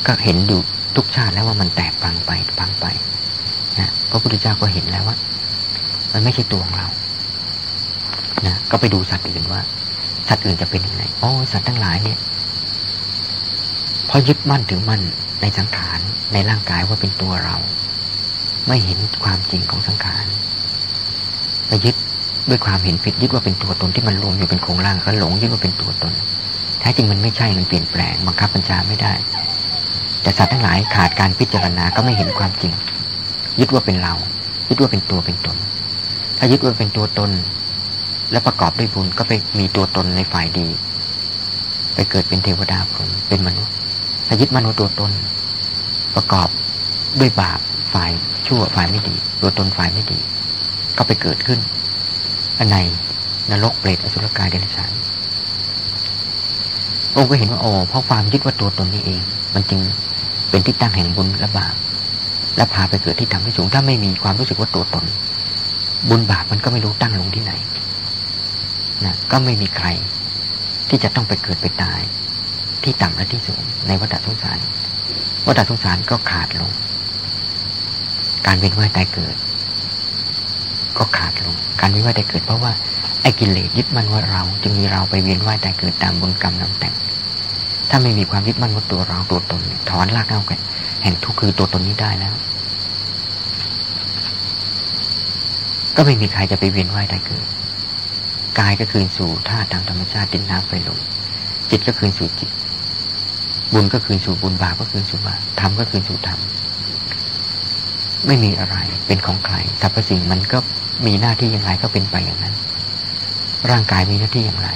ก็เห็นอยู่ทุกชาติแล้วว่ามันแตกพังไปพังไปนะพระพุทธเจ้าก็เห็นแล้วว่ามันไม่ใช่ตัวของเรานะก็ไปดูสัตว์อื่นว่าสัตว์อื่นจะเป็นยังไงอ๋อสัตว์ทั้งหลายเนี่ยพอยึดมั่นถือมั่นในสังขารในร่างกายว่าเป็นตัวเราไม่เห็นความจริงของสังขารไปยึดด้วยความเห็นผิดยึดว่าเป็นตัวตนที่มันรวมอยู่เป็นโครงร่างก็หลงยึดว่าเป็นตัวตนแท้จริงมันไม่ใช่มันเปลี่ยนแปลงบังคับบัญชาไม่ได้แต่สัตว์ทั้งหลายขาดการพิจารณาก็ไม่เห็นความจริงยึดว่าเป็นเรายึดว่าเป็นตัวเป็นตนถ้ายึดว่าเป็นตัวตนและประกอบด้วยบุญก็ไปมีตัวตนในฝ่ายดีไปเกิดเป็นเทวดาพรหมเป็นมนุษย์ถ้ายึดมั่นว่าตัวตนประกอบด้วยบาปฝ่ายชั่วฝ่ายไม่ดีตัวตนฝ่ายไม่ดีก็ไปเกิดขึ้นในนรกเปรตอสุรกายเดรัจฉานองค์ก็เห็นว่าโอ้เพราะความยึดว่าตัวตนนี่เองมันจึงเป็นที่ตั้งแห่งบุญและบาปและพาไปเกิดที่ต่ำที่สูงถ้าไม่มีความรู้สึกว่าตัวตนบุญบาปมันก็ไม่รู้ตั้งลงที่ไหนนะก็ไม่มีใครที่จะต้องไปเกิดไปตายที่ต่ำและที่สูงในวัฏสงสารวัฏสงสารก็ขาดลงการเวียนว่ายตายเกิดก็ขาดลงการเวียนว่ายตายเกิดเพราะว่าไอ้กิเลสยึดมั่นว่าเราจึงมีเราไปเวียนว่ายตายเกิดตามบุญกรรมนำแต่งถ้าไม่มีความยึดมั่นว่าตัวเราตัวตนถอนรากเหง้ากันแห่งทุกข์คือตัวตนนี้ได้แล้วก็ไม่มีใครจะไปเวียนว่ายตายเกิดกายก็คืนสู่ธาตุตามธรรมชาติดินน้ำไฟลมจิตก็คืนสู่จิตบุญก็คืนสู่บุญบาปก็คืนสู่บาปธรรมก็คืนสู่ธรรมไม่มีอะไรเป็นของใครสรรพสิ่งมันก็มีหน้าที่อย่างไรก็เป็นไปอย่างนั้นร่างกายมีหน้าที่อย่างไร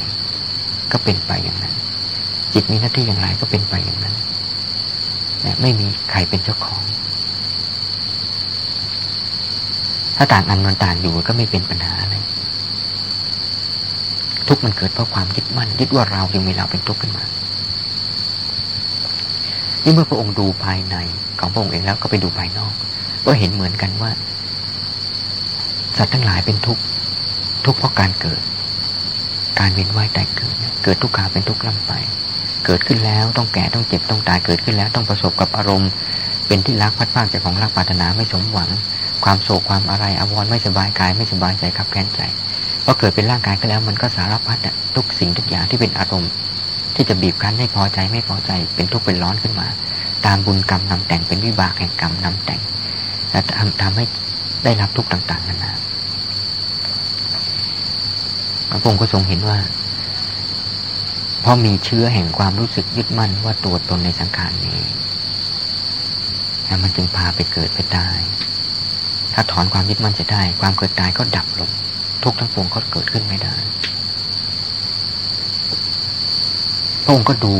ก็เป็นไปอย่างนั้นจิตมีหน้าที่อย่างไรก็เป็นไปอย่างนั้นไม่มีใครเป็นเจ้าของถ้าต่างอันมันต่างอยู่ก็ไม่เป็นปัญหาอะไร ทุกข์มันเกิดเพราะความยึดมั่นยึดว่าเรายังมีเราเป็นทุกข์ขึ้นมานี่เมื่อพระองค์ดูภายในของพระองค์เองแล้วก็ไปดูภายนอกก็เห็นเหมือนกันว่าสัตว์ทั้งหลายเป็นทุกข์ทุกข์เพราะการเกิดการเวียนว่ายตายเกิดเกิดทุกขาเป็นทุกข์ล่ำไปเกิดขึ้นแล้วต้องแก่ต้องเจ็บต้องตายเกิดขึ้นแล้วต้องประสบกับอารมณ์เป็นที่รักพัดพรากจากของรักปรารถนาไม่สมหวังความโศกความอะไรอาวรณ์ไม่สบายกายไม่สบายใจครับแค้นใจพอเกิดเป็นร่างกายขึ้นแล้วมันก็สารพัดอะทุกสิ่งทุกอย่างที่เป็นอารมณ์ที่จะบีบคั้นให้พอใจไม่พอใจเป็นทุกข์เป็นร้อนขึ้นมาตามบุญกรรมนำแต่งเป็นวิบากแห่งกรรมนำแต่งและทำทำให้ได้รับทุกข์ต่างๆนานาพระองค์ก็ทรงเห็นว่าเพราะมีเชื้อแห่งความรู้สึกยึดมั่นว่าตัวตนในสังขารนี้มันจึงพาไปเกิดไปตายถ้าถอนความยึดมั่นจะได้ความเกิดตายก็ดับลงทุกข์ทั้งปวงก็เกิดขึ้นไม่ได้พระองค์ก็ดู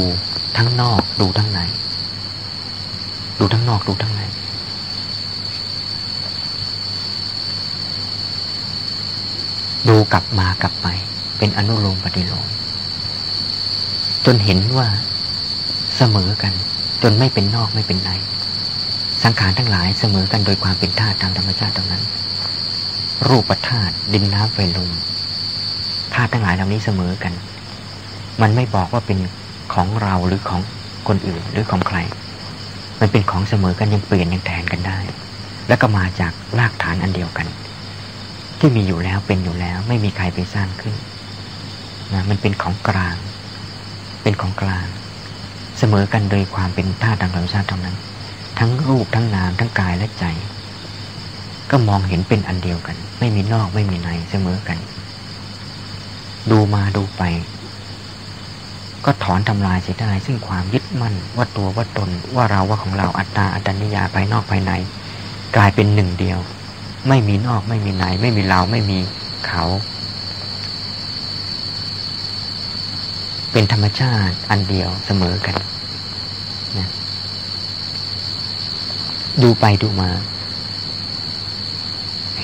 ทั้งนอกดูทั้งในดูทั้งนอกดูทั้งในดูกลับมากลับไปเป็นอนุโลมปฏิโลมจนเห็นว่าเสมอกันจนไม่เป็นนอกไม่เป็นในสังขารทั้งหลายเสมอกันโดยความเป็นธาตุตามธรรมชาติตรงนั้นรูปธาตุดินน้ำไฟลมธาตุทั้งหลายเหล่านี้เสมอกันมันไม่บอกว่าเป็นของเราหรือของคนอื่นหรือของใครมันเป็นของเสมอกันยังเปลี่ยนยังแทนกันได้และก็มาจากรากฐานอันเดียวกันที่มีอยู่แล้วเป็นอยู่แล้วไม่มีใครไปสร้างขึ้นนะมันเป็นของกลางเป็นของกลางเสมอกันโดยความเป็นธาตุตามธรรมชาติเท่านั้นทั้งรูปทั้งนามทั้งกายและใจก็มองเห็นเป็นอันเดียวกันไม่มีนอกไม่มีในเสมอกันดูมาดูไปก็ถอนทำลายเสียได้ซึ่งความยึดมั่นว่าตัวว่าตนว่าเราว่าของเราอัตตาอัตตนิยาภายนอกภายในกลายเป็นหนึ่งเดียวไม่มีนอกไม่มีในไม่มีเราไม่มีเขาเป็นธรรมชาติอันเดียวเสมอกันนะดูไปดูมา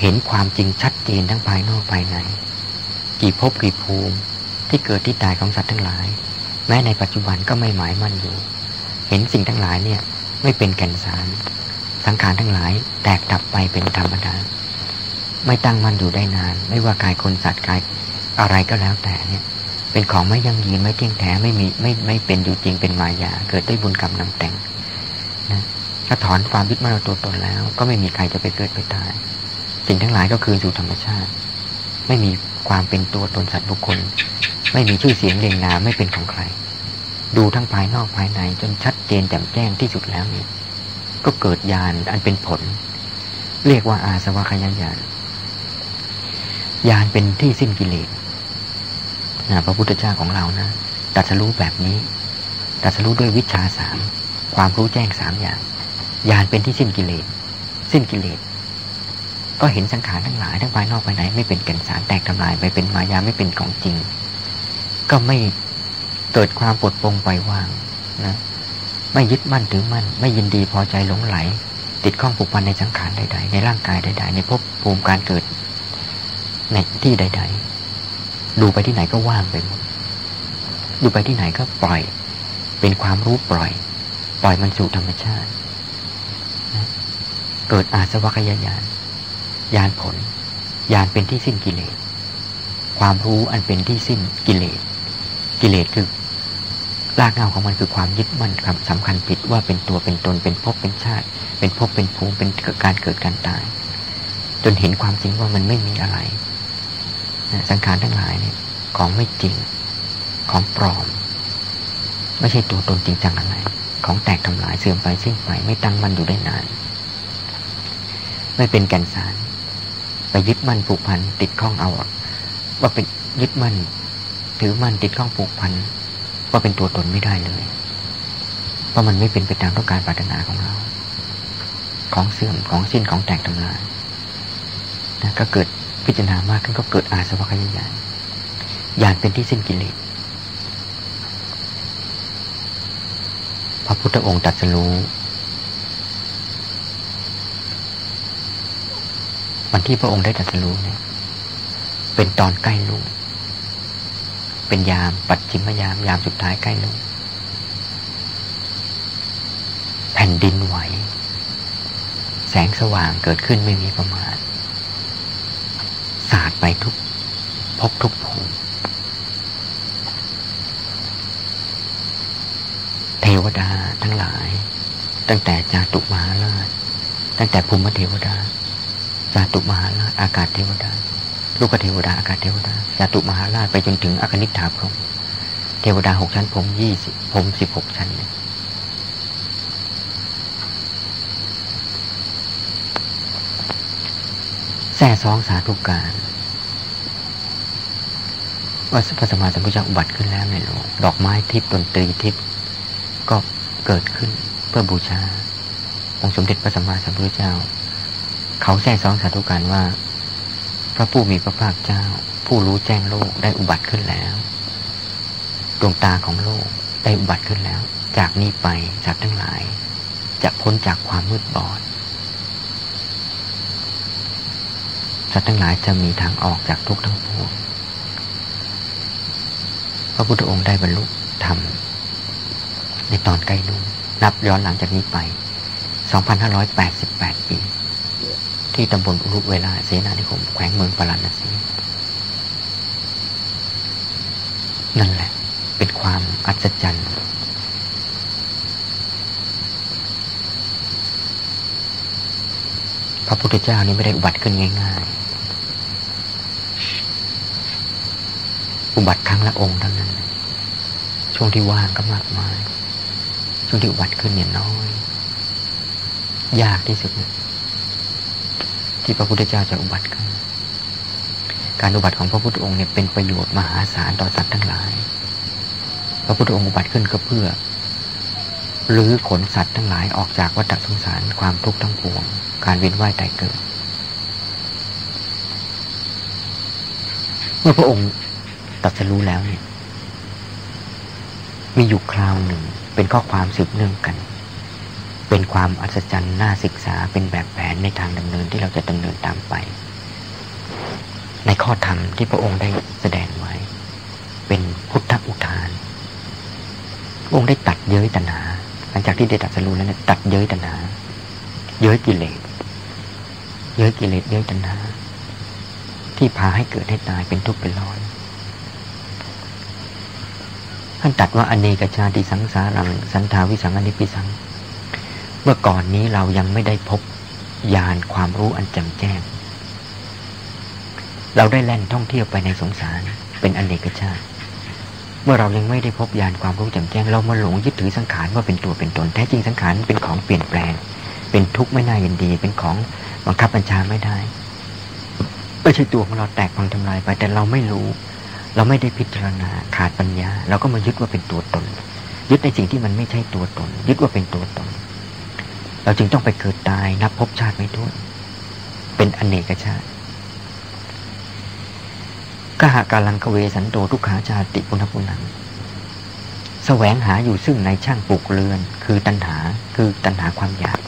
เห็นความจริงชัดเจนทั้งภายนอกภายในกี่ภพกี่ภูมิที่เกิดที่ตายของสัตว์ทั้งหลายแม้ในปัจจุบันก็ไม่หมายมั่นอยู่เห็นสิ่งทั้งหลายเนี่ยไม่เป็นแก่นสารสังขารทั้งหลายแตกดับไปเป็นธรรมดาไม่ตั้งมั่นอยู่ได้นานไม่ว่ากายคนสัตว์กายอะไรก็แล้วแต่เนี่ยเป็นของไม่ยั่งยืนไม่เที่ยงแท้ไม่มีไม่ไม่เป็นอยู่จริงเป็นมายาเกิดด้วยบุญกรรมนำแต่งนะถ้าถอนความยึดมั่นตัวตนแล้วก็ไม่มีใครจะไปเกิดไปตายสิ่งทั้งหลายก็คืนสู่ธรรมชาติไม่มีความเป็นตัวตนสัตว์บุคคลไม่มีชื่อเสียงเรียงนามไม่เป็นของใครดูทั้งภายนอกภายในจนชัดเจนแจ่มแจ้งที่สุดแล้วนี่ก็เกิดญาณอันเป็นผลเรียกว่าอาสวะขยญาณญาณเป็นที่สิ้นกิเลสนะพระพุทธเจ้าของเรานะตรัสรู้แบบนี้ตรัสรู้ด้วยวิชชาสามความรู้แจ้งสามอย่างญาณเป็นที่สิ้นกิเลสสิ้นกิเลสก็เห็นสังขารทั้งหลายทั้งภายนอกภายในไม่เป็นแก่นสารแตกทำลายไปเป็นมายาไม่เป็นของจริงก็ไม่เกิดความปลดปลงปล่อยวางนะไม่ยึดมั่นถือมั่นไม่ยินดีพอใจหลงไหลติดข้องผูกพันในสังขารใดๆในร่างกายใดๆในภพภูมิการเกิดในที่ใดๆดูไปที่ไหนก็ว่างไปหมดดูไปที่ไหนก็ปล่อยเป็นความรู้ปล่อยปล่อยมันสู่ธรรมชาตินะเกิดอาสวัคยญาณญาณผลญาณเป็นที่สิ้นกิเลสความรู้อันเป็นที่สิ้นกิเลสกิเลสคือรากเหง้าของมันคือความยึดมั่นความสำคัญผิดว่าเป็นตัวเป็นตนเป็นภพเป็นชาติเป็นภพเป็นภูมิเป็นการเกิดการตายจนเห็นความจริงว่ามันไม่มีอะไรสังขารทั้งหลายเนี่ยของไม่จริงของปลอมไม่ใช่ตัวตนจริงจังอะไรของแตกทำลายเสื่อมไปสิ้นไปไม่ตั้งมั่นอยู่ได้นานไม่เป็นแก่นสารไปยึดมั่นผูกพันติดข้องเอาว่าเป็นยึดมั่นถือมั่นติดข้องผูกพันว่าเป็นตัวตนไม่ได้เลยเพราะมันไม่เป็นไปตามต้องการปรารถนาของเราของเสื่อมของสิ้นของแตกทำลายนะก็เกิดพิจารณามากขึ้นก็เกิดอาสวัคยญาณญาณเป็นที่สิ้นกิเลสพระพุทธองค์ตรัสรู้วันที่พระองค์ได้ตรัสรู้เนี่ยเป็นตอนใกล้รุ่ง เป็นยามปัจฉิมยามยามสุดท้ายใกล้ลงแผ่นดินไหวแสงสว่างเกิดขึ้นไม่มีประมาณสาดไปทุกภพทุกภูมิเทวดาทั้งหลายตั้งแต่จาตุมหาราชตั้งแต่ภูมิเทวดาจาตุมหาราชอากาศเทวดาลูกเทวดาอากาศเทวดาจาตุมหาราชไปจนถึงอคนิฏฐาพรหมเทวดาหกชั้นพรหมยี่สิบพรหมสิบหกชั้นแส่ซ้องสาธุการว่าพระสัมมาสัมพุทธเจ้าอุบัติขึ้นแล้วในโลกดอกไม้ทิพย์ดนตรีทิพย์ก็เกิดขึ้นเพื่อบูชาองค์สมเด็จพระสัมมาสัมพุทธเจ้าเขาแส่ซ้องสาธุการว่าพระผู้มีพระภาคเจ้าผู้รู้แจ้งโลกได้อุบัติขึ้นแล้วดวงตาของโลกได้อุบัติขึ้นแล้วจากนี้ไปสัตว์ทั้งหลายจะพ้นจากความมืดบอดสัตว์ทั้งหลายจะมีทางออกจากทุกข์ทั้งปวงพระพุทธองค์ได้บรรลุธรรมในตอนใกล้นู้นนับย้อนหลังจากนี้ไป สองพันห้าร้อยแปดสิบแปด ปีที่ตำบลอุรุเวลาเสนานิคมแขวงเมืองปาราณสีนั่นแหละเป็นความอัศจรรย์พระพุทธเจ้านี้ไม่ได้อุบัติขึ้นง่ายๆอุบัติครั้งละองค์เท่านั้นช่วงที่ว่างก็มากมายช่วงที่อุบัติขึ้นเนี่ยน้อยยากที่สุดที่พระพุทธเจ้าจะอุบัติขึ้นการอุบัติของพระพุทธองค์เนี่ยเป็นประโยชน์มหาศาลต่อสัตว์ทั้งหลายพระพุทธองค์อุบัติขึ้นก็เพื่อรื้อขนสัตว์ทั้งหลายออกจากวัฏสงสารความทุกข์ทั้งปวงการเวียนว่ายตายเกิดเมื่อพระองค์ตรัสรู้แล้วเนี่ยมีอยู่คราวหนึ่งเป็นข้อความสืบเนื่องกันเป็นความอัศจรรย์น่าศึกษาเป็นแบบแผนในทางดำเนินที่เราจะดำเนินตามไปในข้อธรรมที่พระองค์ได้แสดงไว้เป็นพุทธอุทานพระองค์ได้ตัดเย้ยตัณหาหลังจากที่ได้ตรัสรู้แล้วเนี่ยตัดเย้ยตัณหาเย้ยกิเลสเย้ยกิเลสเย้ยตัณหาที่พาให้เกิดให้ตายเป็นทุกข์เป็นร้อนท่านตัดว่าอเนกชาติสังสารังสันทาวิสังอนิพิสังเมื่อก่อนนี้เรายังไม่ได้พบญาณความรู้อันแจ่มแจ้งเราได้แล่นท่องเที่ยวไปในสงสารเป็นอเนกชาติเมื่อเรายังไม่ได้พบญาณความรู้แจ่มแจ้งเรามาหลงยึดถือสังขารว่าเป็นตัวเป็นตนแท้จริงสังขารเป็นของเปลี่ยนแปลงเป็นทุกข์ไม่น่ายินดีเป็นของบังคับบัญชาไม่ได้ไม่ใช่ตัวของเราแตกพังทำลายไปแต่เราไม่รู้เราไม่ได้พิจารณาขาดปัญญาเราก็มายึดว่าเป็นตัวตนยึดในสิ่งที่มันไม่ใช่ตัวตนยึดว่าเป็นตัวตนเราจึงต้องไปเกิดตายนับภพชาติไม่ถ้วนเป็นอเนกชาติกหกาลังคเวสันโตทุกขาชาติปุณณปุณังแสวงหาอยู่ซึ่งในช่างปลูกเรือนคือตัณหาคือตัณหาความอยาก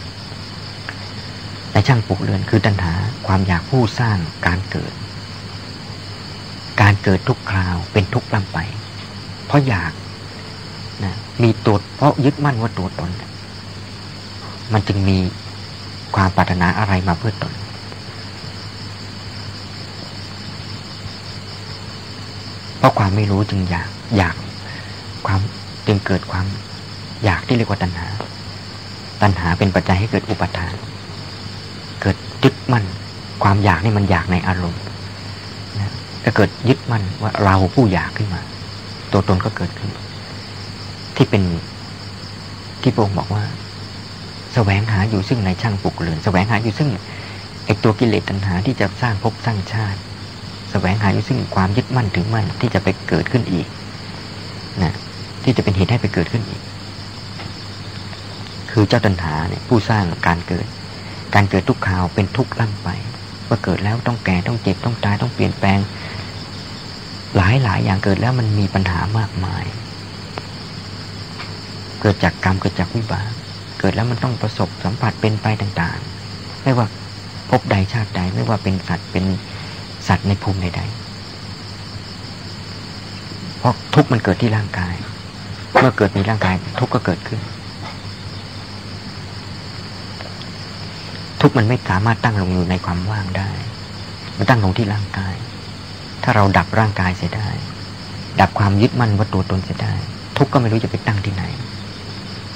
ในช่างปลูกเรือนคือตัณหาความอยากผู้สร้างการเกิดการเกิดทุกคราวเป็นทุกข์ล้ำไปเพราะอยากนะมีตัวเพราะยึดมั่นว่าตัวตนมันจึงมีความปรารถนาอะไรมาเพื่อตนเพราะความไม่รู้จึงอยากอยากความจึงเกิดความอยากที่เรียกว่าตัณหาตัณหาเป็นปัจจัยให้เกิดอุปาทานเกิดยึดมั่นความอยากนี่มันอยากในอารมณ์ก็เกิดยึดมั่นว่าเราผู้อยากขึ้นมาตัวตนก็เกิดขึ้นที่เป็นที่พระองค์บอกว่าแสวงหาอยู่ซึ่งในช่างปลูกเรือนแสวงหาอยู่ซึ่งไอตัวกิเลสตัณหาที่จะสร้างภพสร้างชาติแสวงหาอยู่ซึ่งความยึดมั่นถือมั่นที่จะไปเกิดขึ้นอีกนะที่จะเป็นเหตุให้ไปเกิดขึ้นอีกคือเจ้าตัณหาเนี่ยผู้สร้างการเกิดการเกิดทุกข่าวเป็นทุกข์ล่ำไปเมื่อเกิดแล้วต้องแก่ต้องเจ็บต้องตายต้องเปลี่ยนแปลงหลายหลายอย่างเกิดแล้วมันมีปัญหามากมายเกิดจากกรรมเกิดจากวิบากเกิดแล้วมันต้องประสบสัมผัสเป็นไปต่างๆไม่ว่าภพใดชาติใดไม่ว่าเป็นสัตว์เป็นสัตว์ในภูมิใดๆ ราะทุกข์มันเกิดที่ร่างกายเมื่อเกิดในร่างกายทุกข์ก็เกิดขึ้นทุกข์มันไม่สามารถตั้งลงอยู่ในความว่างได้มันตั้งลงที่ร่างกายถ้าเราดับร่างกายเสียได้ดับความยึดมั่นว่าตัวตนเสียได้ทุกข์ก็ไม่รู้จะไปตั้งที่ไหน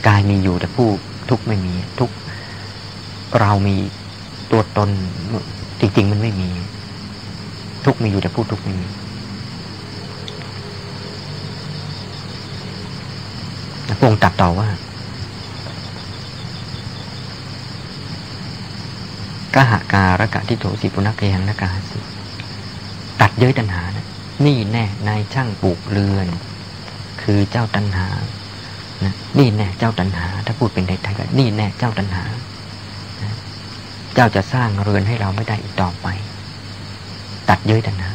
กายมีอยู่แต่ผู้ทุกข์ไม่มีทุกข์เรามีตัวตนจริงๆมันไม่มีทุกข์มีอยู่แต่ผู้ทุกข์ไม่มีพระองค์ตรัสต่อว่ากหาการกะทิโถสีปุณกะยังนกาสิตัดเย้ยตัณหานะนี่แน่นายช่างปลูกเรือนคือเจ้าตัณหานะนี่แน่เจ้าตัณหาถ้าพูดเป็นไทยๆก็นี่แน่เจ้าตัณหานะเจ้าจะสร้างเรือนให้เราไม่ได้อีกต่อไปตัดเย้ยตัณหา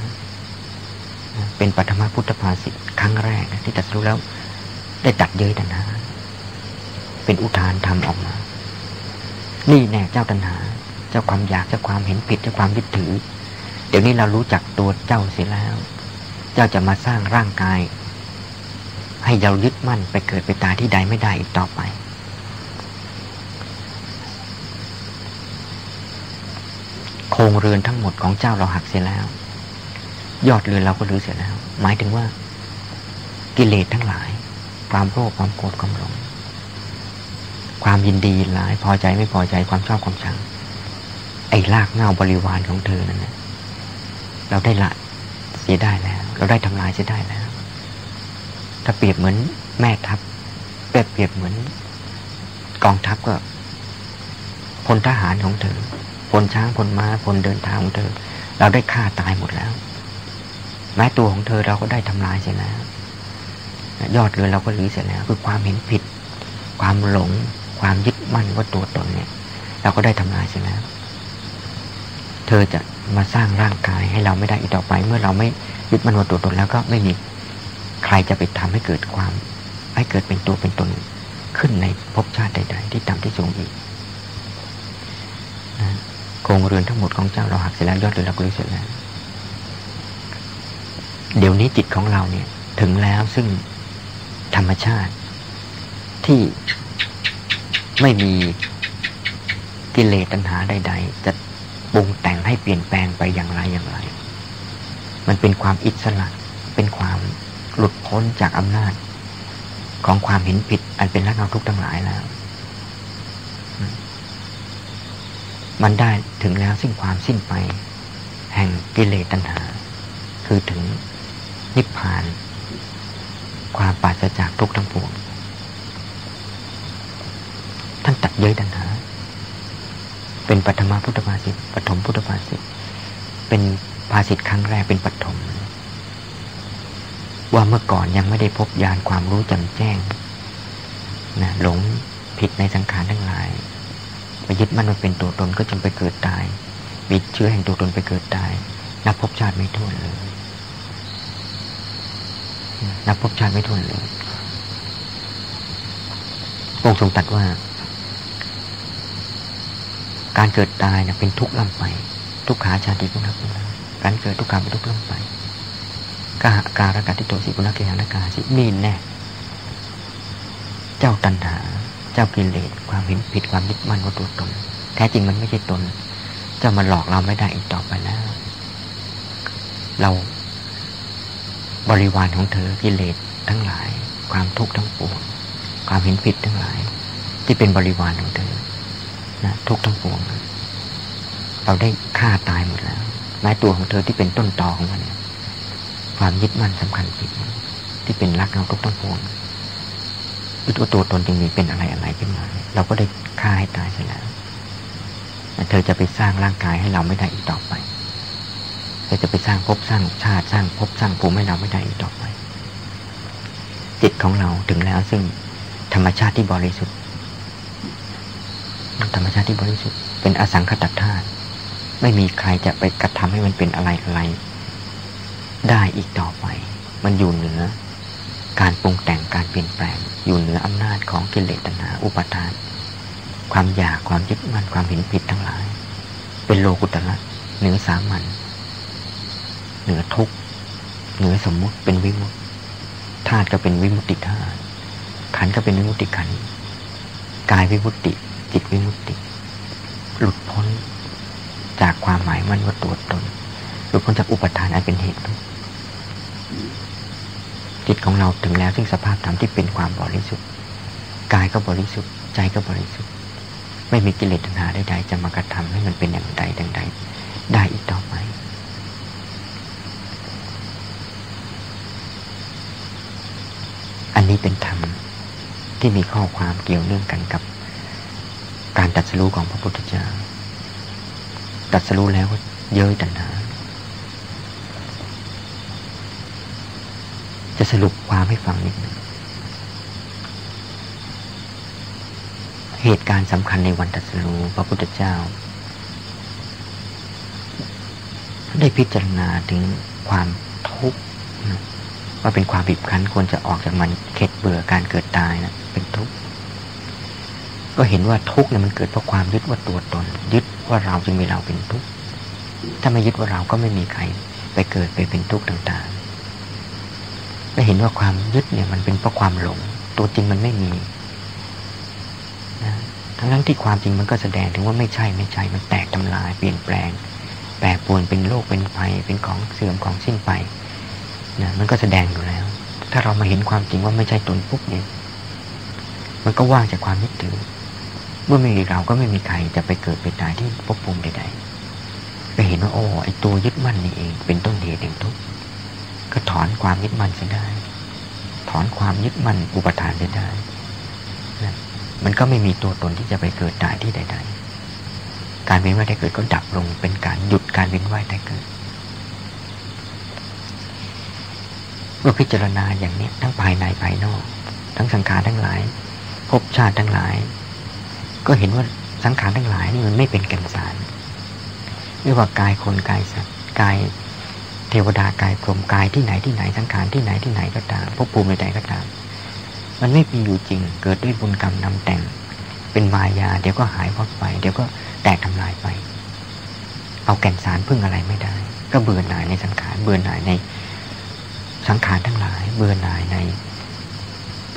นะเป็นปฐมพุทธภาษิตครั้งแรกนะที่ตรัสรู้แล้วได้ตัดเย้ยตัณหาเป็นอุทานธรรมออกมานี่แน่เจ้าตัณหาเจ้าความอยากเจ้าความเห็นผิดเจ้าความยึดถือเดี๋ยวนี้เรารู้จักตัวเจ้าเสียแล้วเจ้าจะมาสร้างร่างกายให้เรายึดมั่นไปเกิดไปตายที่ใดไม่ได้อีกต่อไปโครงเรือนทั้งหมดของเจ้าเราหักเสียแล้วยอดเรือนเราก็รื้อเสียแล้วหมายถึงว่ากิเลสทั้งหลายความโลภความโกรธความหลงความยินดีหลายพอใจไม่พอใจความชอบความชังไอ้รากเง่าบริวารของเธอนั่นนะเราได้ละเสียได้แล้วเราได้ทำลายเสียได้แล้วถ้าเปรียบเหมือนแม่ทัพเปรียบเปรียบเหมือนกองทัพก็พลทหารของเธอพลช้างพลม้าพลเดินทางของเธอเราได้ฆ่าตายหมดแล้วแม้ตัวของเธอเราก็ได้ทำลายเสียแล้วยอดเรือเราก็ลื้อเสียแล้วคือความเห็นผิดความหลงความยึดมั่นว่าตัวตนเนี่ยเราก็ได้ทำลายเสียแล้วเธอจะมาสร้างร่างกายให้เราไม่ได้อีกต่อไปเมื่อเราไม่ยึดมั่นว่าตัวตนแล้วก็ไม่มีใครจะไปทำให้เกิดความให้เกิดเป็นตัวเป็นตนขึ้นในภพชาติใดๆที่ต่ำที่สูงอีกนะโครงเรือนทั้งหมดของเจ้าเราหักเสียแล้วยอดเรือนเราก็รู้เสียแล้วเดี๋ยวนี้จิตของเราเนี่ยถึงแล้วซึ่งธรรมชาติที่ไม่มีกิเลสตัณหาใดๆจะปรุงแต่งให้เปลี่ยนแปลงไปอย่างไรอย่างไรมันเป็นความอิสระเป็นความหลุดพ้นจากอำนาจของความเห็นผิดอันเป็นรากเหง้าทุกข์ทั้งหลายแล้วมันได้ถึงแล้วซึ่งความสิ้นไปแห่งกิเลสตัณหาคือถึงนิพพานความปราศจากทุกข์ทั้งปวงท่านตัดเย้ยตัณหาเป็นปฐมพุทธภาษิตปฐมพุทธภาษิตเป็นภาษิตครั้งแรกเป็นปฐมว่าเมื่อก่อนยังไม่ได้พบญาณความรู้แจ่มแจ้งนะหลงผิดในสังขารทั้งหลายไปยึดมั่นว่าเป็นตัวตนก็จนไปเกิดตายมีเชื้อแห่งตัวตนไปเกิดตายนับพบชาติไม่ถ้วนเลยนับพบชาติไม่ถ้วนเลยองค์ทรงตรัสว่าการเกิดตายเนี่ยเป็นทุกข์ล่ำไปทุกขาชาติทุกข์ล่ำไปการเกิดทุกข์กรรมเป็นทุกข์ล่ำไปกะหะการกะทิโตสิปุณกะยังนกาสินี่แน่เจ้าตัณหาเจ้ากิเลสความเห็นผิดความยึดมั่นว่าตัวตนแท้จริงมันไม่ใช่ตนเจ้ามาหลอกเราไม่ได้อีกต่อไปแล้วเราบริวารของเธอกิเลสทั้งหลายความทุกข์ทั้งปวงความเห็นผิดทั้งหลายที่เป็นบริวารของเธอนะทุกทั้งปวงเราได้ฆ่าตายหมดแล้วแม้ตัวของเธอที่เป็นต้นตอของมันความยึดมั่นสำคัญผิดที่เป็นรักเราทุกทั้งปวงยึดว่าตัวตนจริงๆเป็นอะไรอะไรขึ้นมาเราก็ได้ฆ่าให้ตายเสียแล้วเธอจะไปสร้างร่างกายให้เราไม่ได้อีกต่อไปเธอจะไปสร้างภพสร้างชาติสร้างภพสร้างภูมิให้เราไม่ได้อีกต่อไปจิตของเราถึงแล้วซึ่งธรรมชาติที่บริสุทธิ์ธรรมชาติที่บริสุทธิ์เป็นอสังขตธาตุไม่มีใครจะไปกระทำให้มันเป็นอะไรอะไรได้อีกต่อไปมันอยู่เหนือการปรุงแต่งการเปลี่ยนแปลงอยู่เหนืออำนาจของกิเลสตัณหาอุปาทานความอยากความยึดมั่นความเห็นผิดทั้งหลายเป็นโลกุตระเหนือสามัญเหนือทุกข์เหนือสมมุติเป็นวิมุตติ ธาตุก็เป็นวิมุตติธาตุขันธ์ก็เป็นวิมุตติขันธ์กายวิมุตติจิตวิมุตติหลุดพ้นจากความหมายมั่นว่าตัวตนหลุดพ้นจากอุปทานอันเป็นเหตุทุกข์จิตของเราถึงแล้วซึ่งสภาพธรรมที่เป็นความบริสุทธิ์กายก็บริสุทธิ์ใจก็บริสุทธิ์ไม่มีกิเลสตัณหาใดๆจะมากระทำให้มันเป็นอย่างใดดังใดได้อีกต่อไปอันนี้เป็นธรรมที่มีข้อความเกี่ยวเนื่องกันกับการตรัสรู้ของพระพุทธเจ้าตรัสรู้แล้วเย้ยตัณหาจะสรุปความให้ฟังนิดหนึ่งเหตุการณ์สำคัญในวันตรัสรู้พระพุทธเจ้าได้พิจารณาถึงความทุกข์ว่าเป็นความบีบคั้นควรจะออกจากมันเข็ดเบื่อการเกิดตายนะเป็นทุกข์ก็เห็นว่าทุกข์เนี่ยมันเกิดเพราะความยึดว่าตัวตนยึดว่าเราจึงมีเราเป็นทุกข์ถ้าไม่ยึดว่าเราก็ไม่มีใครไปเกิดไปเป็นทุกข์ต่างๆก็เห็นว่าความยึดเนี่ยมันเป็นเพราะความหลงตัวจริงมันไม่มีนะทั้งนั้นที่ความจริงมันก็แสดงถึงว่าไม่ใช่ไม่ใช่มันแตกทำลายเปลี่ยนแปลงแปรปรวนเป็นโรคเป็นภัยเป็นของเสื่อมของสิ้นไปนะมันก็แสดงอยู่แล้วถ้าเรามาเห็นความจริงว่าไม่ใช่ตนปุ๊บเนี่ยมันก็ว่างจากความยึดถือเมื่อไม่มีเราก็ไม่มีใครจะไปเกิดไปตายที่ภพภูมิใดๆก็เห็นว่าโอ้ไอ้ตัวยึดมั่นนี่เองเป็นต้นเหตุแห่งทุกข์ก็ถอนความยึดมั่นเสียได้ถอนความยึดมั่นอุปทานเสียได้นะมันก็ไม่มีตัวตนที่จะไปเกิดตายที่ใดๆการเวียนว่ายตายเกิดก็ดับลงเป็นการหยุดการเวียนว่ายตายเกิดเมื่อพิจารณาอย่างนี้ทั้งภายในภายนอกทั้งสังขารทั้งหลายภพชาติทั้งหลายก็เห็นว่าสังขารทั้งหลายนี่มันไม่เป็นแก่นสารเรียกว่ากายคนกายสัตว์กายเทวดากายพรหมกายที่ไหนที่ไหนสังขารที่ไหนที่ไหนก็ตามภพภูมิใดก็ตามมันไม่มีอยู่จริงเกิดด้วยบุญกรรมนำแต่งเป็นมายาเดี๋ยวก็หายวับไปเดี๋ยวก็แตกทำลายไปเอาแก่นสารพึ่งอะไรไม่ได้ก็เบื่อหน่ายในสังขารเบื่อหน่ายในสังขารทั้งหลายเบื่อหน่ายใน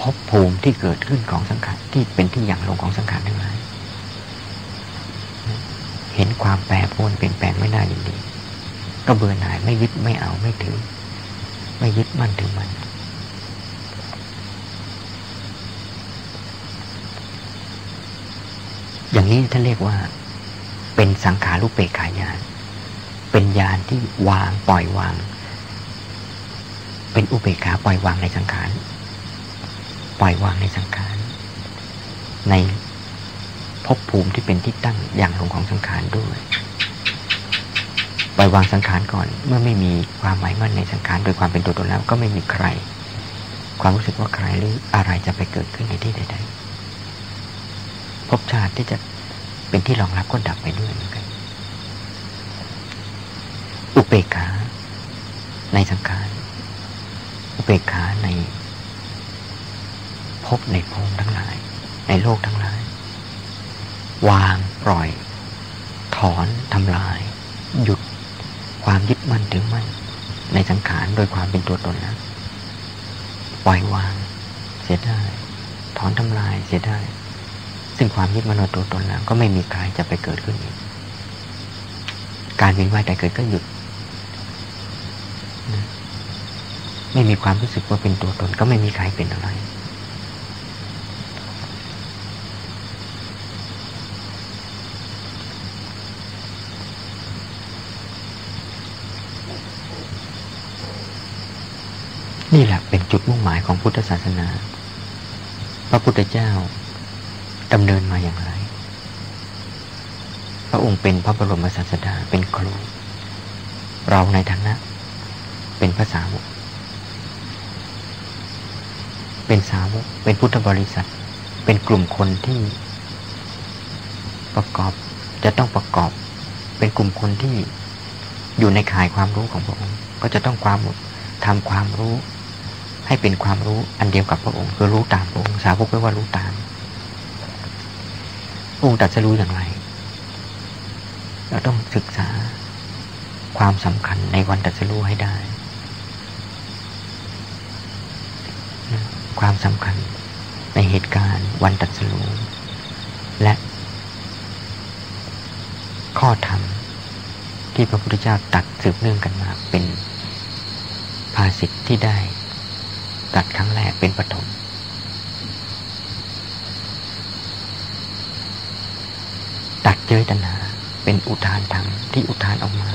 ภพภูมิที่เกิดขึ้นของสังขารที่เป็นที่อย่างลงของสังขารทั้งหลายเห็นความแปรปรวนเปลี่ยนแปลงไม่น่ายินดีก็เบื่อหน่ายไม่ยึดไม่เอาไม่ถือไม่ยึดมั่นถือมันอย่างนี้ท่านเรียกว่าเป็นสังขารุปเปกขายานเป็นญาณที่วางปล่อยวางเป็นอุเบกขาปล่อยวางในสังขารปล่อยวางในสังขารในภพภูมิที่เป็นที่ตั้งอย่างลงของสังขารด้วยปล่อยวางสังขารก่อนเมื่อไม่มีความหมายมั่นในสังขารโดยความเป็นตัวตนแล้วก็ไม่มีใครความรู้สึกว่าใครหรืออะไรจะไปเกิดขึ้นในที่ใดๆภพชาติที่จะเป็นที่รองรับก็ดับไปด้วยเหมือนกันอุเบกขาในสังขารอุเบกขาในภพในภูมิทั้งหลายในโลกทั้งหลายวางปล่อยถอนทำลายหยุดความยึดมั่นถือมั่นในสังขารโดยความเป็นตัวตนนะปล่อยวางเสียได้ถอนทำลายเสียได้ซึ่งความยึดมั่นตัวตนแล้วก็ไม่มีใครจะไปเกิดขึ้นอีกการเวียนว่ายตายเกิดก็หยุดนะไม่มีความรู้สึกว่าเป็นตัวตนก็ไม่มีใครเป็นอะไรนี่แหละเป็นจุดมุ่งหมายของพุทธศาสนาพระพุทธเจ้าดำเนินมาอย่างไรพระองค์เป็นพระบรมศาสดาเป็นครูเราในฐานะเป็นพระสาวกเป็นสาวกเป็นพุทธบริษัทเป็นกลุ่มคนที่ประกอบจะต้องประกอบเป็นกลุ่มคนที่อยู่ในข่ายความรู้ของพระองค์ก็จะต้องความทำความรู้ให้เป็นความรู้อันเดียวกับพระองค์คือรู้ตามพระองค์สาวกแปลว่ารู้ตามพระองค์ตรัสรู้อย่างไรเราต้องศึกษาความสำคัญในวันตรัสรู้ให้ได้ ความสำคัญในเหตุการณ์วันตรัสรู้และข้อธรรมที่พระพุทธเจ้าตรัสสืบเนื่องกันมาเป็นภาษิตที่ได้ตรัสครั้งแรกเป็นปฐมตัดเย้ยตัณหาเป็นอุทานธรรมที่อุทานออกมา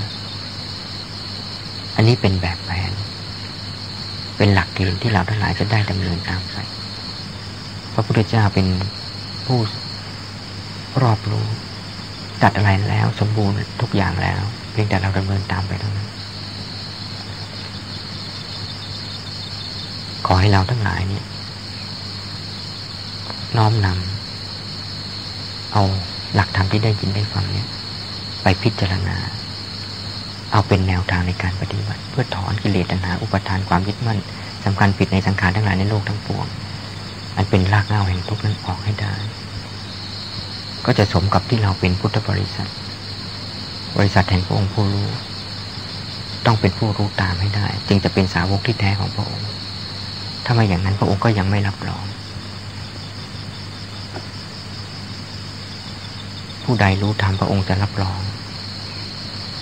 อันนี้เป็นแบบแผนเป็นหลักเกณฑ์ที่เราทั้งหลายจะได้ดำเนินตามไปพระพุทธเจ้าเป็นผู้รอบรู้ตัดอะไรแล้วสมบูรณ์ทุกอย่างแล้วเพียงแต่เราดำเนินตามไปเท่านั้นขอให้เราทั้งหลายเนี่ยน้อมนำเอาหลักธรรมที่ได้ยินได้ฟังเนี่ยไปพิจารณาเอาเป็นแนวทางในการปฏิบัติเพื่อถอนกิเลสตัณหาอุปาทานความยึดมั่นสำคัญผิดในสังขารทั้งหลายในโลกทั้งปวงอันเป็นรากเหง้าแห่งทุกข์นั้นออกให้ได้ก็จะสมกับที่เราเป็นพุทธบริษัทบริษัทแห่งพระองค์ผู้รู้ต้องเป็นผู้รู้ตามให้ได้จึงจะเป็นสาวกที่แท้ของพระองค์ถ้าไม่อย่างนั้นพระองค์ก็ยังไม่รับรองผู้ใดรู้ธรรมพระองค์จะรับรอง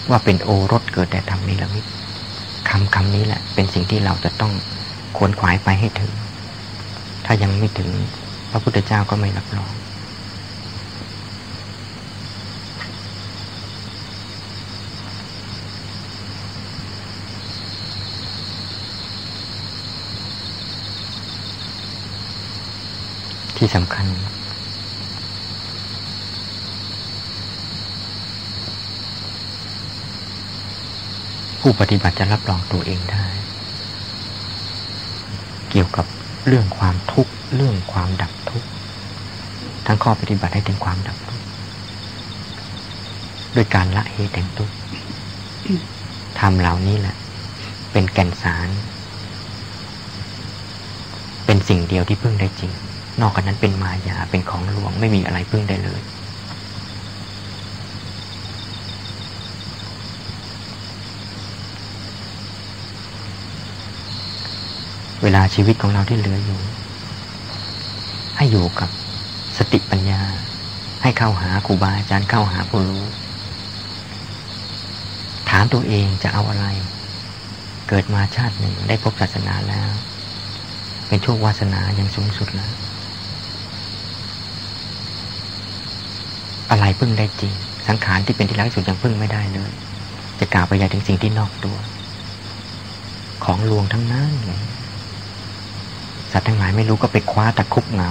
ว่าเป็นโอรสเกิดแต่ธรรมนิรมิตคำคำนี้แหละเป็นสิ่งที่เราจะต้องขวนขวายไปให้ถึงถ้ายังไม่ถึงพระพุทธเจ้าก็ไม่รับรองที่สำคัญผู้ปฏิบัติจะรับรองตัวเองได้เกี่ยวกับเรื่องความทุกข์เรื่องความดับทุกข์ทั้งข้อปฏิบัติให้ถึงความดับทุกข์ด้วยการละเหตุแห่งทุกข์ธรรมเหล่านี้แหละเป็นแก่นสารเป็นสิ่งเดียวที่พึ่งได้จริงนอกจากนั้นเป็นมายาเป็นของลวงไม่มีอะไรพึ่งได้เลยเวลาชีวิตของเราที่เหลืออยู่ให้อยู่กับสติปัญญาให้เข้าหาครูบาอาจารย์เข้าหาผู้รู้ถามตัวเองจะเอาอะไรเกิดมาชาติหนึ่งได้พบศาสนาแล้วเป็นโชควาสนาอย่างสูงสุดแล้วอะไรพึ่งได้จริงสังขารที่เป็นที่รักสุดยังพึ่งไม่ได้เลยจะกล่าวไปยายถึงสิ่งที่นอกตัวของลวงทั้งนั้นสัตว์ทั้งหลายไม่รู้ก็ไปคว้าตะคุบเงา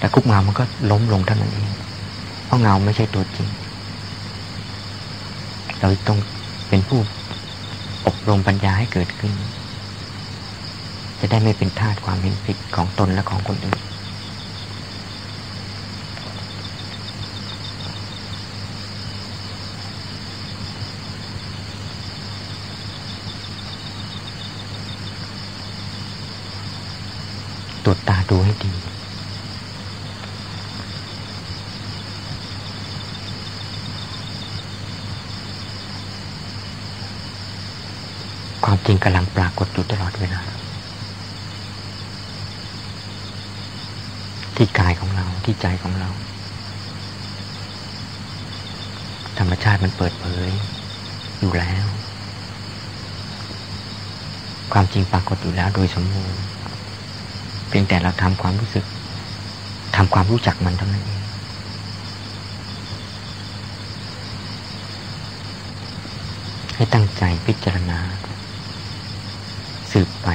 ตะคุบเงามันก็ล้มลงเท่านั้นเองเพราะเงาไม่ใช่ตัวจริงเราต้องเป็นผู้อบรมปัญญาให้เกิดขึ้นจะได้ไม่เป็นทาสความเห็นผิดของตนและของคนอื่นตรวจตาดูให้ดีความจริงกำลังปรากฏอยู่ตลอดเวลาที่กายของเราที่ใจของเราธรรมชาติมันเปิดเผยอยู่แล้วความจริงปรากฏอยู่แล้วโดยสมบูรณ์เพียงแต่เราทำความรู้สึกทำความรู้จักมันเท่านั้นเองให้ตั้งใจพิจารณาสืบไป